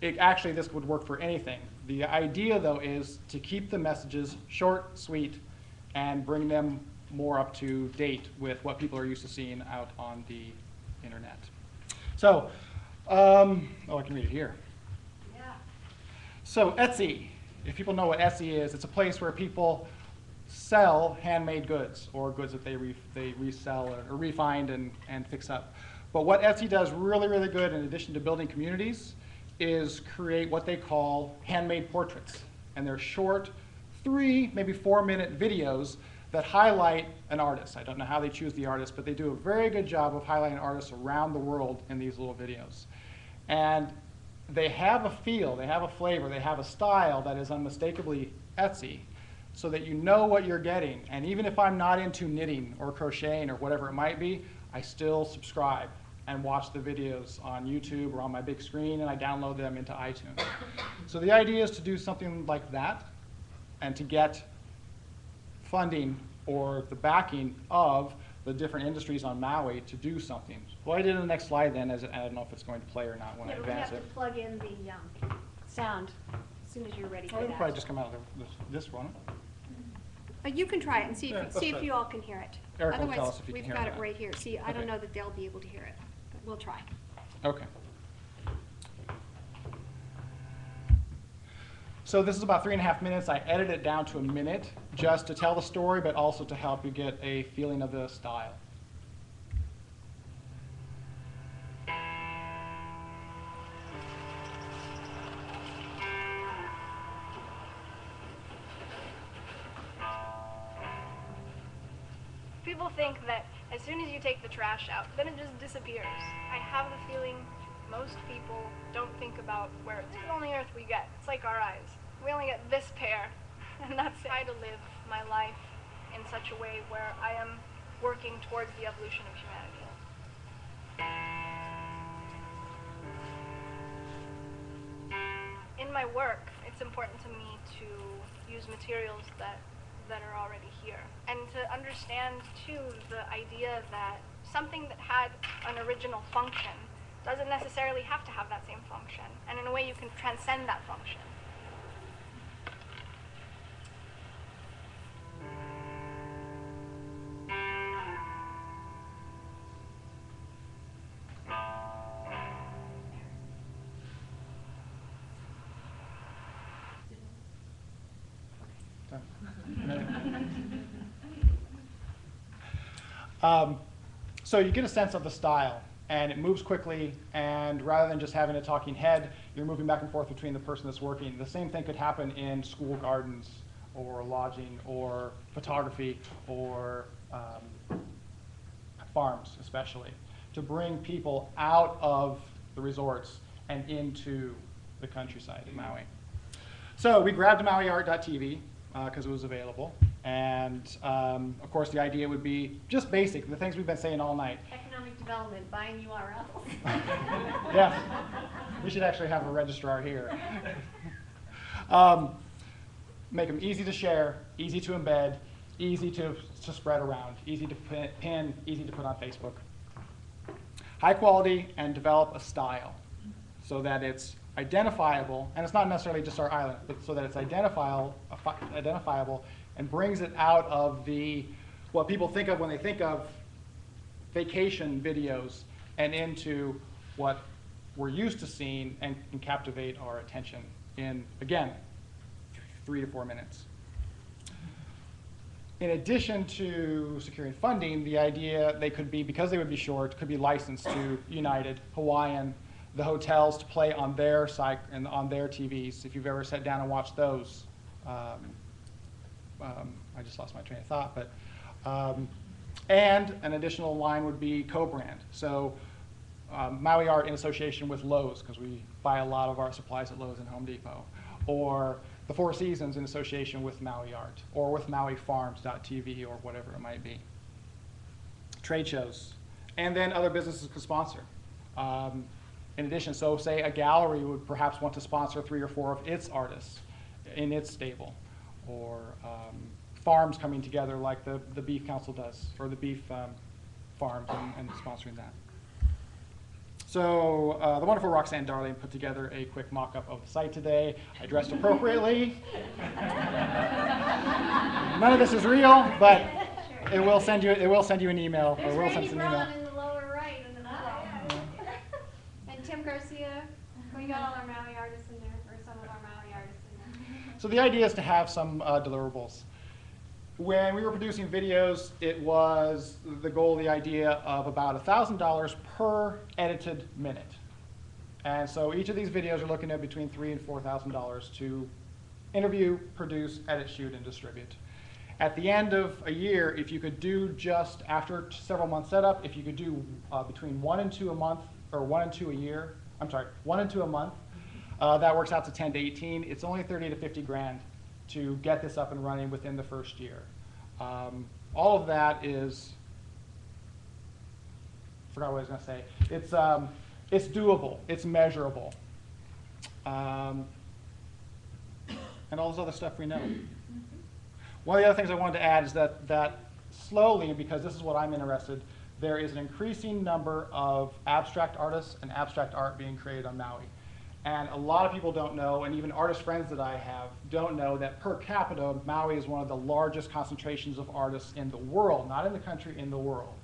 it, actually this would work for anything. The idea, though, is to keep the messages short, sweet, and bring them more up to date with what people are used to seeing out on the internet. So, um, oh, I can read it here. So Etsy, if people know what Etsy is, it's a place where people sell handmade goods, or goods that they, re they resell or, or refind and, and fix up. But what Etsy does really, really good, in addition to building communities, is create what they call handmade portraits. And they're short, three, maybe four minute videos that highlight an artist. I don't know how they choose the artist, but they do a very good job of highlighting artists around the world in these little videos. And they have a feel, they have a flavor, they have a style that is unmistakably Etsy, so that you know what you're getting. And even if I'm not into knitting or crocheting or whatever it might be, I still subscribe and watch the videos on YouTube or on my big screen, and I download them into iTunes. So the idea is to do something like that, and to get funding or the backing of the different industries on Maui to do something. Well, I did in the next slide then, as I don't know if it's going to play or not when yeah, I advance it. Yeah, we have to plug in the um, sound as soon as you're ready. Oh, it'll probably just come out of this one. Uh, you can try it and see if, yeah, see if you all can hear it. Eric Otherwise, will tell us if you we've can got hear it right here. See, I okay. don't know that they'll be able to hear it, but we'll try. Okay. So this is about three and a half minutes. I edit it down to a minute just to tell the story, but also to help you get a feeling of the style. People think that as soon as you take the trash out, then it just disappears. I have the feeling most people don't think about where it's the only earth we get. It's like our eyes. We only get this pair, and that's it. I try to live my life in such a way where I am working towards the evolution of humanity. In my work, it's important to me to use materials that, that are already here. And to understand, too, the idea that something that had an original function doesn't necessarily have to have that same function. And in a way, you can transcend that function. Um, so you get a sense of the style, and it moves quickly, and rather than just having a talking head, you're moving back and forth between the person that's working. The same thing could happen in school gardens, or lodging, or photography, or um, farms, especially, to bring people out of the resorts and into the countryside in Maui. So we grabbed Maui Art dot T V, because uh, it was available. And um, of course, the idea would be just basic, the things we've been saying all night. Economic development, buying U R Ls. Yes, we should actually have a registrar here. um, make them easy to share, easy to embed, easy to, to spread around, easy to pin, easy to put on Facebook. High quality, and develop a style so that it's identifiable, and it's not necessarily just our island, but so that it's identifiable, identifiable and brings it out of the what people think of when they think of vacation videos and into what we're used to seeing and can captivate our attention in, again, three to four minutes. In addition to securing funding, the idea they could be, because they would be short, could be licensed to United, Hawaiian, the hotels to play on their site and on their T Vs. If you've ever sat down and watched those, um, Um, I just lost my train of thought, but um, and an additional line would be co-brand. So um, Maui Art in association with Lowe's, because we buy a lot of our supplies at Lowe's and Home Depot, or the Four Seasons in association with Maui Art, or with Maui Farms dot T V, or whatever it might be. Trade shows, and then other businesses could sponsor. Um, in addition, so say a gallery would perhaps want to sponsor three or four of its artists in its stable. Or um, farms coming together like the, the Beef Council does, or the beef um, farms and, and sponsoring that. So uh, the wonderful Roxanne Darling put together a quick mock-up of the site today. I dressed appropriately. None of this is real, but sure. It will send you, it will send you an email. There's or will send an email. In the lower right and, the oh. And Tim Garcia, we got all our Maui artists in there, or some of our Maui artists. So the idea is to have some uh, deliverables. When we were producing videos, it was the goal, the idea of about one thousand dollars per edited minute. And so each of these videos are looking at between three thousand dollars and four thousand dollars to interview, produce, edit, shoot, and distribute. At the end of a year, if you could do just after several months setup, if you could do uh, between one and two a month, or one and two a year, I'm sorry, one and two a month, Uh, that works out to ten to eighteen. It's only thirty to fifty grand to get this up and running within the first year. Um, all of that is, I forgot what I was going to say. It's, um, it's doable. It's measurable. Um, and all this other stuff we know. One of the other things I wanted to add is that, that slowly, because this is what I'm interested, there is an increasing number of abstract artists and abstract art being created on Maui. And a lot of people don't know, and even artist friends that I have don't know, that per capita, Maui is one of the largest concentrations of artists in the world, not in the country, in the world.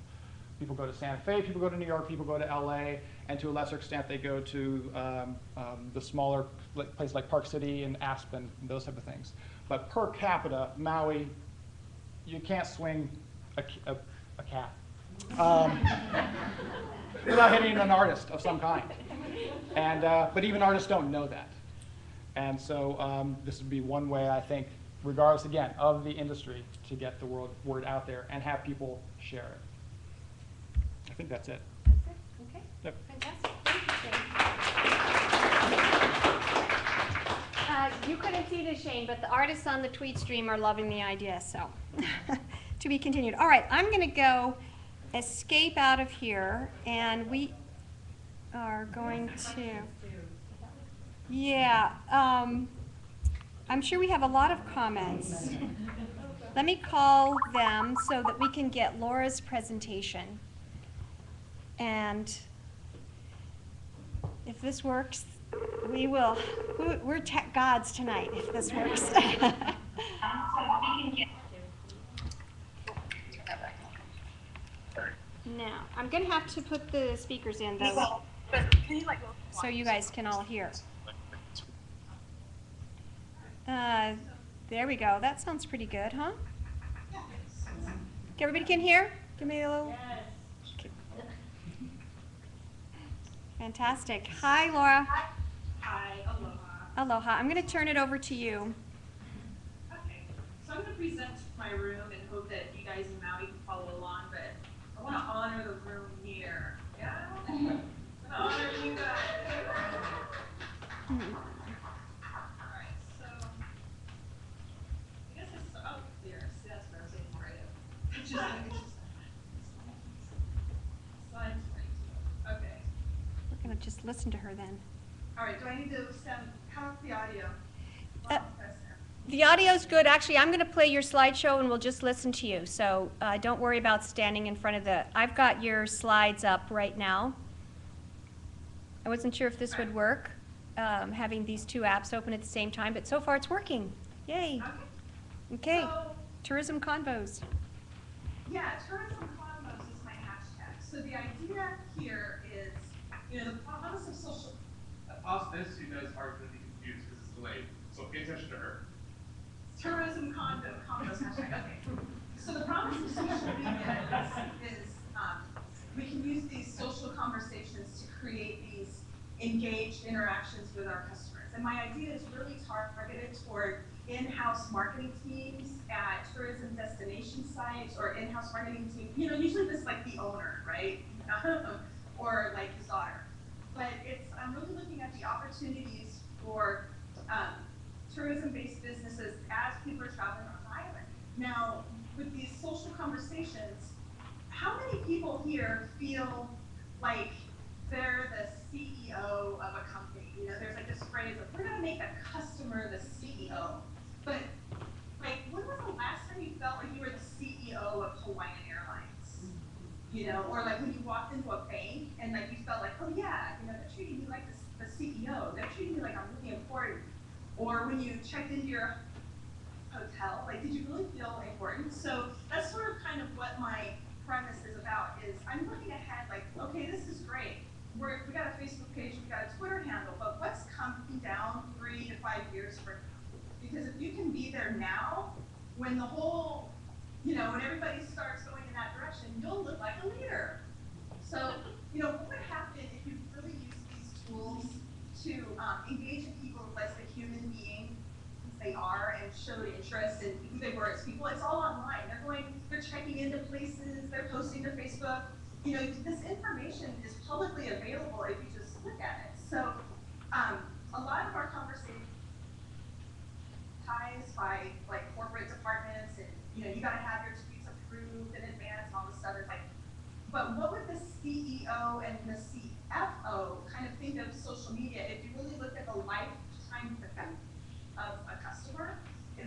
People go to Santa Fe, people go to New York, people go to L A, and to a lesser extent, they go to um, um, the smaller places like Park City and Aspen, and those type of things. But per capita, Maui, you can't swing a, a, a cat um, without hitting an artist of some kind. And, uh, but even artists don't know that. And so um, this would be one way, I think, regardless, again, of the industry, to get the world word out there and have people share it. I think that's it. That's it? OK. Yep. Fantastic. Thank you, Shane. Uh, you couldn't see this, Shane, but the artists on the tweet stream are loving the idea, so. to be continued. All right, I'm going to go escape out of here, and we are going to, yeah, um, I'm sure we have a lot of comments. Let me call them so that we can get Laura's presentation. And if this works, we will, we're tech gods tonight if this works. So we can get now, I'm going to have to put the speakers in, though, so you guys can all hear. Uh, there we go. That sounds pretty good, huh? Everybody can hear? Give me a little. Okay. Fantastic. Hi, Laura. Hi, Aloha. Aloha. I'm going to turn it over to you. Okay. So I'm going to present my room and hope that you guys in Maui can follow along, but I want to honor the room here. Yeah? I want to honor you guys. All right, so I guess it's oh, there. See, that's where everything is. Slide twenty-two. Okay. We're going to just listen to her then. All right, do I need to send how's the audio? Uh, The audio's good. Actually, I'm going to play your slideshow and we'll just listen to you. So uh, don't worry about standing in front of the, I've got your slides up right now. I wasn't sure if this would work, um, having these two apps open at the same time, but so far it's working. Yay. Okay. Okay. So, tourism convos. Yeah, tourism convos is my hashtag. So the idea here is, you know, the promise of social. Off this, you guys are going to be confused because it's delayed. So pay attention to her. Tourism condo, condos, hashtag, okay. So the promise of social media is, is um, we can use these social conversations to create these engaged interactions with our customers. And my idea is really targeted toward in-house marketing teams at tourism destination sites or in-house marketing teams. You know, usually this is like the owner, right? Or like his daughter. But it's, I'm really looking at the opportunities for, um, tourism-based businesses as people are traveling on the island. Now, with these social conversations, how many people here feel like they're the C E O of a company? You know, there's like this phrase of, we're gonna make a customer the C E O. But like, when was the last time you felt like you were the C E O of Hawaiian Airlines? You know, or like when you walked into a bank and like you felt like, oh yeah, you know, they're treating me like the, the C E O. They're treating me like I'm really important. Or when you checked into your hotel, like did you really feel important? So that's sort of kind of what my premise is about is I'm looking ahead like, okay, this is great. We're, we got a Facebook page, we got a Twitter handle, but what's coming down three to five years from now? Because if you can be there now, when the whole, you know, when everybody starts going in that direction, you'll look like a leader. So, you know, what would happen if you really use these tools to um, engage in people as the human being they are and showed interest in who they were as people. It's all online. They're going, they're checking into places, they're posting to Facebook. You know, this information is publicly available if you just look at it. So um, a lot of our conversation ties by like corporate departments and you know, you gotta have your tweets approved in advance and all this other like, but what would the C E O and the C F O kind of think of social media if you really looked at the lifetime effect of a customer?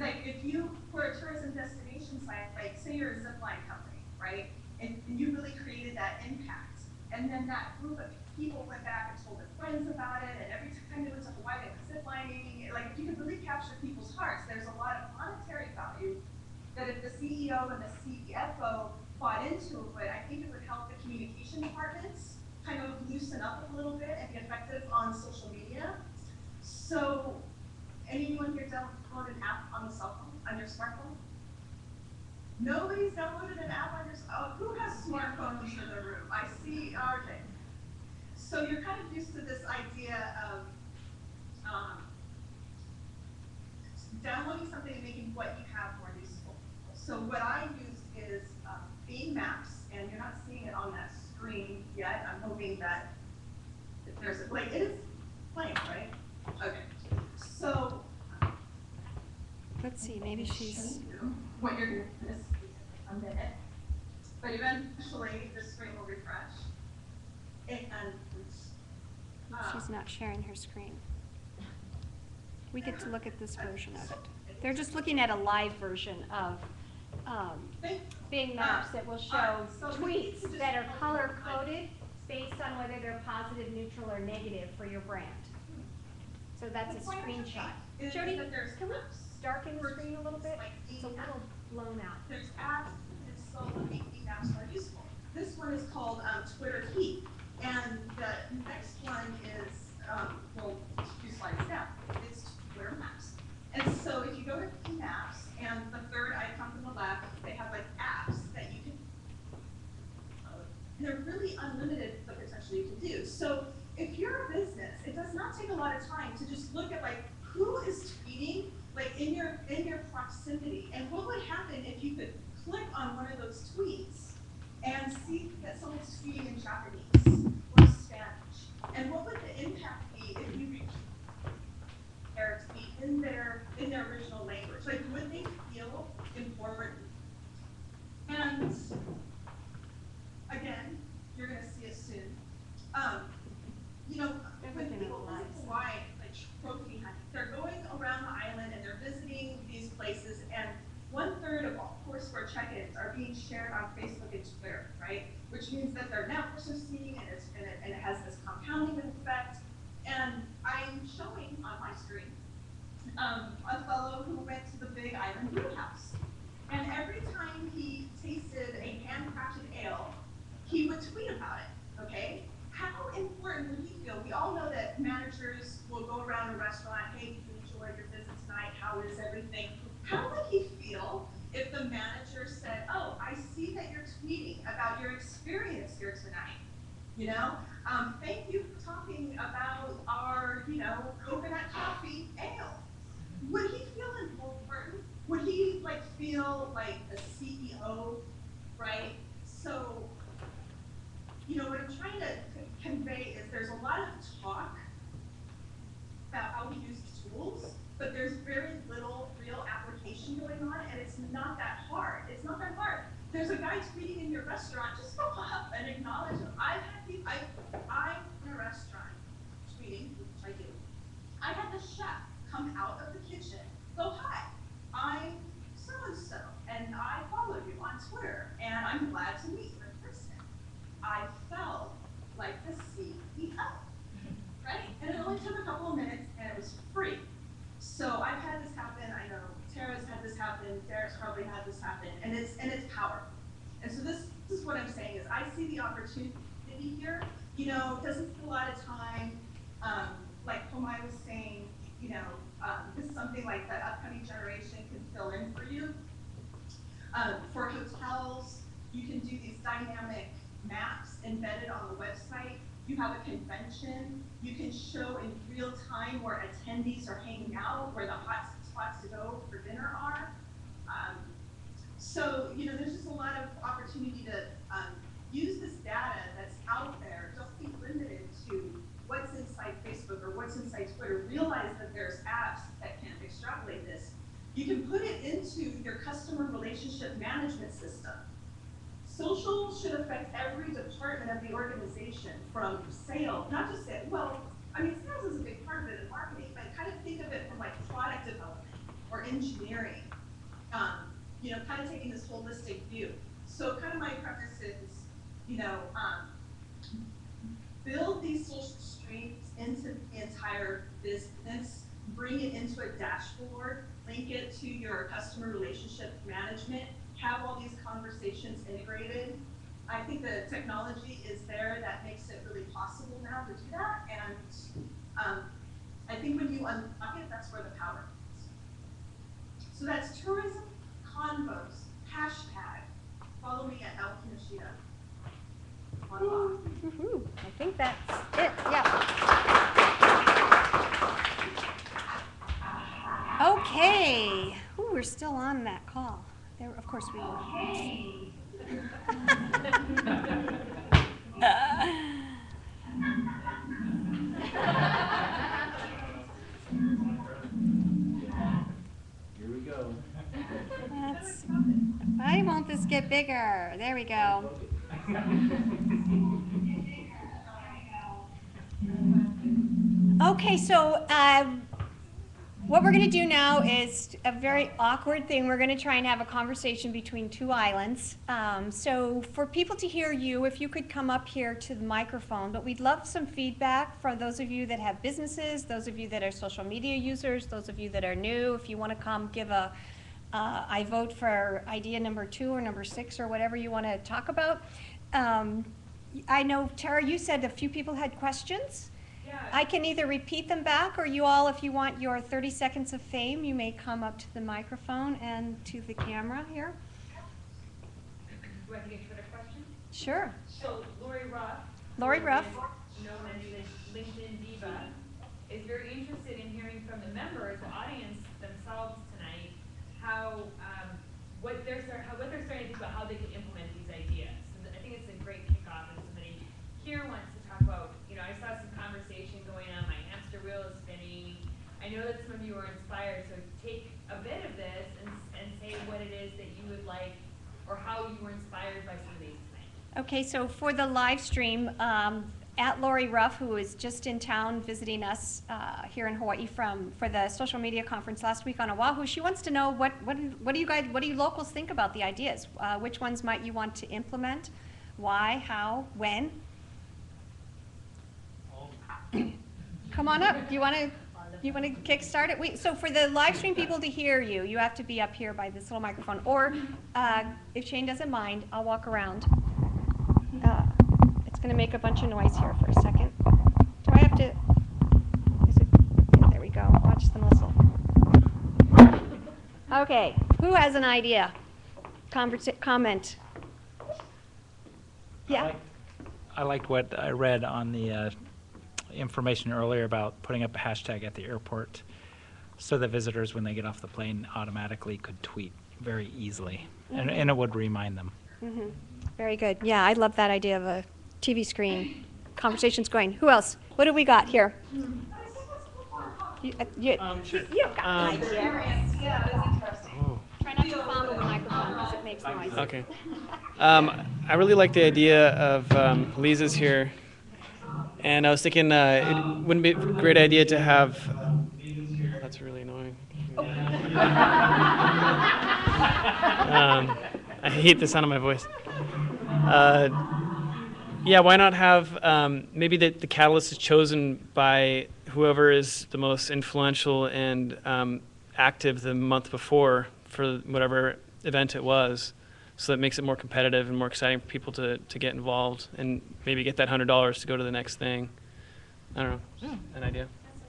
Like if you were a tourism destination site, like say you're a zipline company, right? And, and you really created that impact. And then that group of people went back and told their friends about it. And every time they went to Hawaii, they were ziplining. Like if you could really capture people's hearts, there's a lot of monetary value that if the C E O and the C F O bought into it, I think it would help the communication departments kind of loosen up a little bit and be effective on social media. So, anyone here download an app on the cell phone, on your smartphone? Nobody's downloaded an app on your smartphone? Oh, who has smartphones in the room? I see, okay. So you're kind of used to this idea of um, downloading something and making what you have more useful. So what I use is um, Bing Maps, and you're not seeing it on that screen yet. I'm hoping that if there's a blank, it is blank, right? Okay. So let's see. Maybe she's. What you're gonna miss. But eventually, the screen will refresh. And uh, she's not sharing her screen. We get to look at this version of it. They're just looking at a live version of um, Bing Maps that will show tweets that are color coded based on whether they're positive, neutral, or negative for your brand. So that's a screenshot. Jody, can we darken the screen a little bit? It's a little blown out. There's apps and solo making apps are useful. This one is called um, Twitter Heat, and the next one is um, well, two slides down. It's Twitter Maps, and so if you go to Maps and the third icon from the left, they have like apps that you can. They're really unlimited the potential you can do. So if you're a business, it does not take a lot of time to just look at like who is tweeting like in your in your proximity, and what would happen if you could click on one of those tweets and see that someone's tweeting in Japanese or Spanish. And what would the impact be if you reached their tweet in their, in their original language? Like, would they feel informed? And again, you're going to see it soon. Um, you know, when people visit Hawaii, like trophy hunting, they're going around the island and they're visiting these places, and one third of all Foursquare check-ins are being shared on Facebook and Twitter, right? Which means that their networks are seeing, and, it's, and, it, and it has this compounding effect. And I'm showing on my screen um, a fellow who went to the Big Island Brewhouse. And every time he tasted a handcrafted ale, he would tweet about it, okay? How important would he feel? We all know that managers will go around a restaurant, hey, did you enjoy your visit tonight? How is everything? How would he feel if the manager said, oh, I see that you're tweeting about your experience here tonight, you know? Um, thank you for talking about our, you know, coconut coffee ale. Would he feel important? Would he, like, feel like a C E O, right? So, you know, what I'm trying to convey is there's a lot of talk about how we use tools, but there's very little real application going on, and it's not that hard. It's not that hard. There's a guy tweeting in your restaurant. Just go up and acknowledge him. I've had people, I, I'm in a restaurant tweeting, which I do. I had the chef come out of the kitchen, go, hi, I'm so-and-so, and I follow you on Twitter, and I'm glad to meet you in person. I felt like the C E O, right? And it only took a couple of minutes, and it was free. So I've had this happen, I know Tara's had this happen, Derek's probably had this happen, and it's and it's powerful. And so this, this is what I'm saying is I see the opportunity here. You know, it doesn't take a lot of time. Um, like Pumai was saying, you know, um, this is something like that upcoming generation can fill in for you. Um, for hotels, you can do these dynamic maps embedded on the website. You have a convention, you can show in real time where attendees are hanging out, where the hot spots to go for dinner are. Um, so, you know, there's just a lot of opportunity to um, use this data that's out there. Don't be limited to what's inside Facebook or what's inside Twitter. Realize that there's apps that can extrapolate this. You can put it into your customer relationship management system. Social should affect every department of the organization, from sales, not just sales, well, I mean, sales is a big part of it in marketing, but kind of think of it from like product development or engineering, um, you know, kind of taking this holistic view. So kind of my premise is, you know, um, build these social streams into the entire business, bring it into a dashboard, link it to your customer relationship management, have all these conversations integrated. I think the technology is there that makes it really possible now to do that, and um, I think when you unlock it, that's where the power is. So that's tourism, convos, hashtag, follow me at L Kinoshita. Woo-hoo. I think that's it, yeah. Okay, ooh, we're still on that call. There, of course we are. Okay. Here we go. That's, why won't this get big? bigger. There we go. Okay, so uh, what we're going to do now is a very awkward thing. We're going to try and have a conversation between two islands. Um, so for people to hear you, if you could come up here to the microphone, but we'd love some feedback for those of you that have businesses, those of you that are social media users, those of you that are new. If you want to come give a uh, I vote for idea number two or number six or whatever you want to talk about. Um, I know, Tara, you said a few people had questions. I can either repeat them back, or you all, if you want your thirty seconds of fame, you may come up to the microphone and to the camera here. Do I get a Twitter question? Sure. So Lori Ruff, Lori Ruff, known as the LinkedIn Diva, is very interested in hearing from the members, the audience themselves tonight, how um, what they're start, how, what they're starting to think about how they can implement these ideas. So I think it's a great kickoff, and somebody here wants to talk about. You know, I saw some conversation going on, my hamster wheel is spinning. I know that some of you are inspired, so take a bit of this and, and say what it is that you would like or how you were inspired by some of these things. Okay, so for the live stream, um, at Lori Ruff, who is just in town visiting us uh, here in Hawaii from for the social media conference last week on Oahu, she wants to know what, what, what do you guys, what do you locals think about the ideas? Uh, which ones might you want to implement? Why, how, when? Come on up. Do you want to you want to kickstart it? We, so for the live stream people to hear you, you have to be up here by this little microphone. Or uh, if Shane doesn't mind, I'll walk around. Uh, it's going to make a bunch of noise here for a second. Do I have to? Is it, yeah, there we go. Watch the whistle. Okay. Who has an idea? Conversa comment. Yeah. I liked, I liked what I read on the. Uh, information earlier about putting up a hashtag at the airport so that visitors, when they get off the plane, automatically could tweet very easily, mm-hmm. and, and it would remind them. Mm-hmm. Very good. Yeah, I love that idea of a T V screen. Conversation's going. Who else? What do we got here? You, uh, you, um, sure. you, you've got um, an idea. Yeah, that's interesting. Oh. Try not to fondle the microphone because it makes noise. Okay. um, I really like the idea of um, Lisa's here. And I was thinking uh, it wouldn't be a great idea to have, uh, that's really annoying. Oh. um, I hate the sound of my voice. Uh, yeah, why not have, um, maybe the, the catalyst is chosen by whoever is the most influential and um, active the month before for whatever event it was. So that makes it more competitive and more exciting for people to, to get involved and maybe get that one hundred dollars to go to the next thing. I don't know, mm. an idea. That's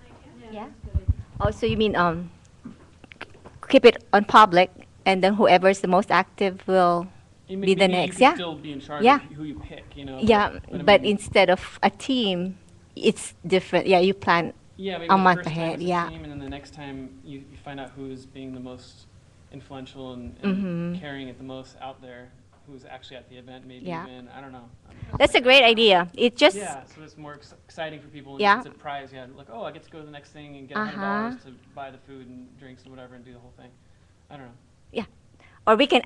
an idea. Yeah. Oh, so you mean um, keep it on public and then whoever's the most active will mean, be the next, you yeah? still be in charge yeah. of who you pick, you know? Yeah, but, but, but I mean, instead of a team, it's different. Yeah, you plan yeah, maybe a month first ahead, time it's yeah. a team, and then the next time you, you find out who's being the most influential and, and mm-hmm. caring at the most out there, who's actually at the event, maybe yeah. even, I don't know. That's a great idea. It just yeah, so it's more ex exciting for people. And yeah, it's a prize. Yeah, like oh, I get to go to the next thing and get uh-huh. one hundred dollars to buy the food and drinks and whatever and do the whole thing. I don't know. Yeah, or we can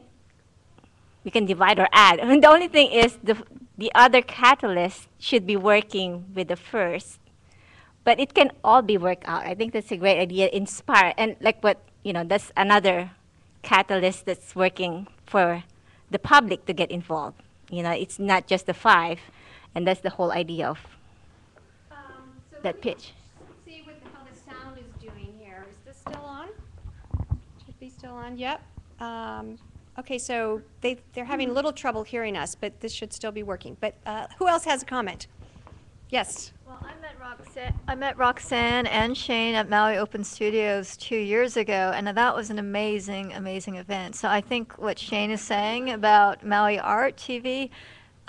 we can divide or add. I mean, the only thing is the the other catalyst should be working with the first, but it can all be worked out. I think that's a great idea. Inspire and like what you know. That's another catalyst that's working for the public to get involved. You know, it's not just the five, and that's the whole idea of um, so that pitch. See what the, how the sound is doing here. Is this still on? Should be still on. Yep. Um, okay, so they they're having a little trouble hearing us, but this should still be working. But uh, who else has a comment? Yes. Well, I met Roxanne. I met Roxanne and Shane at Maui Open Studios two years ago, and that was an amazing, amazing event. So I think what Shane is saying about Maui Art T V,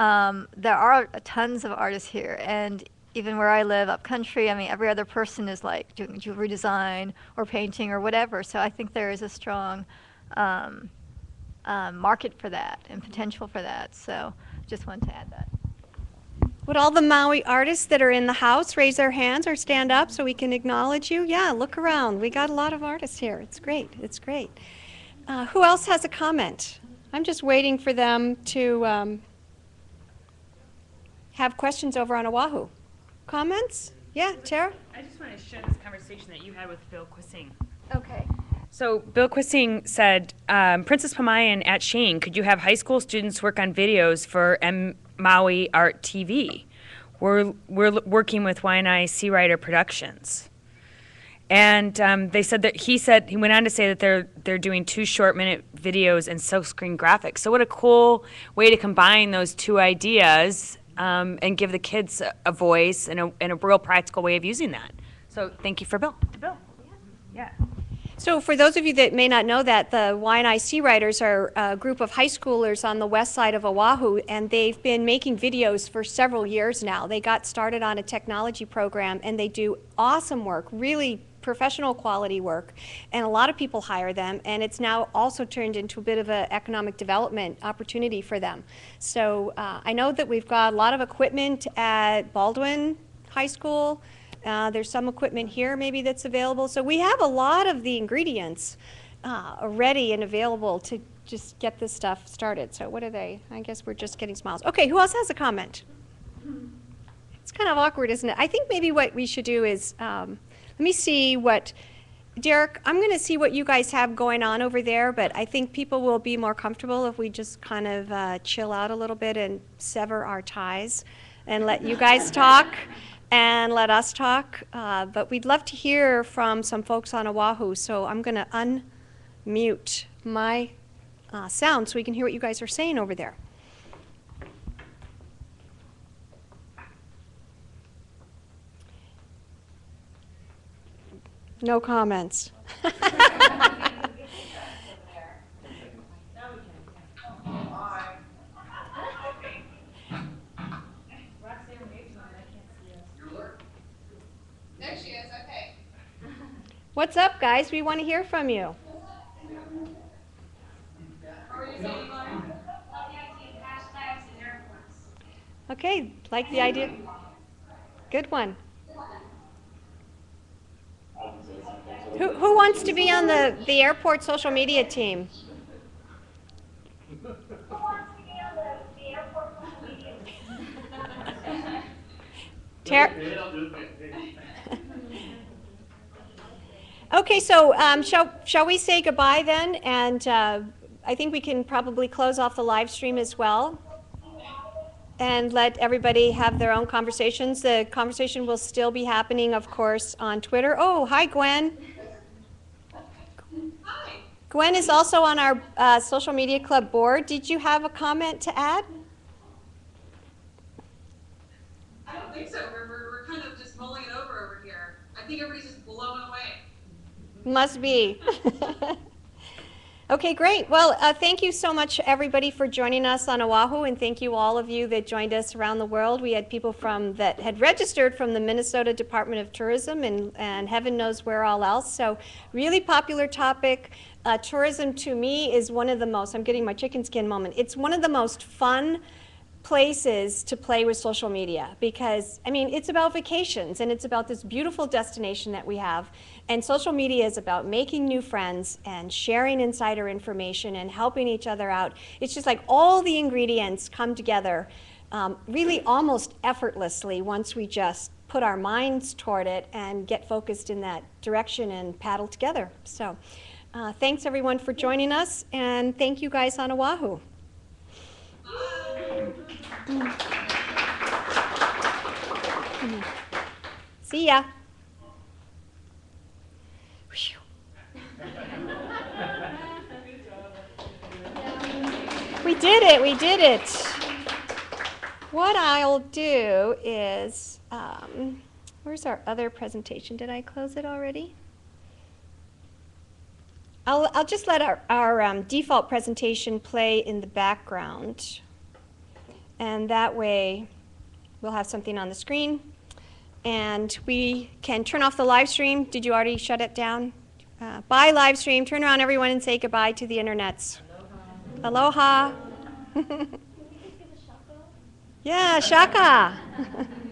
um, there are tons of artists here, and even where I live, up country, I mean, every other person is like doing jewelry design or painting or whatever. So I think there is a strong um, um, market for that and potential for that. So just wanted to add that. Would all the Maui artists that are in the house raise their hands or stand up so we can acknowledge you? Yeah, look around. We got a lot of artists here. It's great. It's great. Uh, who else has a comment? I'm just waiting for them to um, have questions over on Oahu. Comments? Yeah, Tara? I just want to share this conversation that you had with Bill Quissing. Okay. So Bill Quissing said, um, Princess Pumai and at Shane, could you have high school students work on videos for M Maui Art T V? We're, we're working with Waianae Sea Rider Productions. And um, they said that he said he went on to say that they're they're doing two short minute videos and silkscreen graphics. So what a cool way to combine those two ideas um, and give the kids a, a voice and a and a real practical way of using that. So thank you for Bill. Bill. Yeah. Yeah. So for those of you that may not know that, the Waianae Sea Riders are a group of high schoolers on the west side of Oahu, and they've been making videos for several years now. They got started on a technology program, and they do awesome work, really professional quality work, and a lot of people hire them, and it's now also turned into a bit of an economic development opportunity for them. So uh, I know that we've got a lot of equipment at Baldwin High School. Uh, there's some equipment here maybe that's available. So we have a lot of the ingredients uh, ready and available to just get this stuff started. So what are they? I guess we're just getting smiles. Okay, who else has a comment? It's kind of awkward, isn't it? I think maybe what we should do is, um, let me see what, Derek, I'm going to see what you guys have going on over there, but I think people will be more comfortable if we just kind of uh, chill out a little bit and sever our ties and let you guys talk. And let us talk, uh, but we'd love to hear from some folks on Oahu, so I'm going to unmute my uh, sound so we can hear what you guys are saying over there. No comments. What's up, guys? We want to hear from you. Okay, like the idea. Good one. Who, who wants to be on the, the airport social media team? Who wants to be on the, the airport social media team? Tara. Okay, so um, shall, shall we say goodbye then? And uh, I think we can probably close off the live stream as well and let everybody have their own conversations. The conversation will still be happening, of course, on Twitter. Oh, hi, Gwen. Hi. Gwen is also on our uh, Social Media Club board. Did you have a comment to add? I don't think so. We're, we're kind of just mulling it over over here. I think everybody's just blown away. Must be. Okay, great. Well, uh, thank you so much, everybody, for joining us on Oahu, and thank you all of you that joined us around the world. We had people from that had registered from the Minnesota Department of Tourism and, and heaven knows where all else. So really popular topic. Uh, tourism, to me, is one of the most, I'm getting my chicken skin moment, it's one of the most fun places to play with social media because, I mean, it's about vacations and it's about this beautiful destination that we have. And social media is about making new friends and sharing insider information and helping each other out. It's just like all the ingredients come together um, really almost effortlessly once we just put our minds toward it and get focused in that direction and paddle together. So uh, thanks everyone for joining us, and thank you guys on Oahu. See ya. We did it, we did it. What I'll do is, um, where's our other presentation? Did I close it already? I'll, I'll just let our, our um, default presentation play in the background. And that way, we'll have something on the screen. And we can turn off the live stream. Did you already shut it down? Uh, bye, live stream. Turn around, everyone, and say goodbye to the internets. Aloha. Aloha. Yeah, shaka.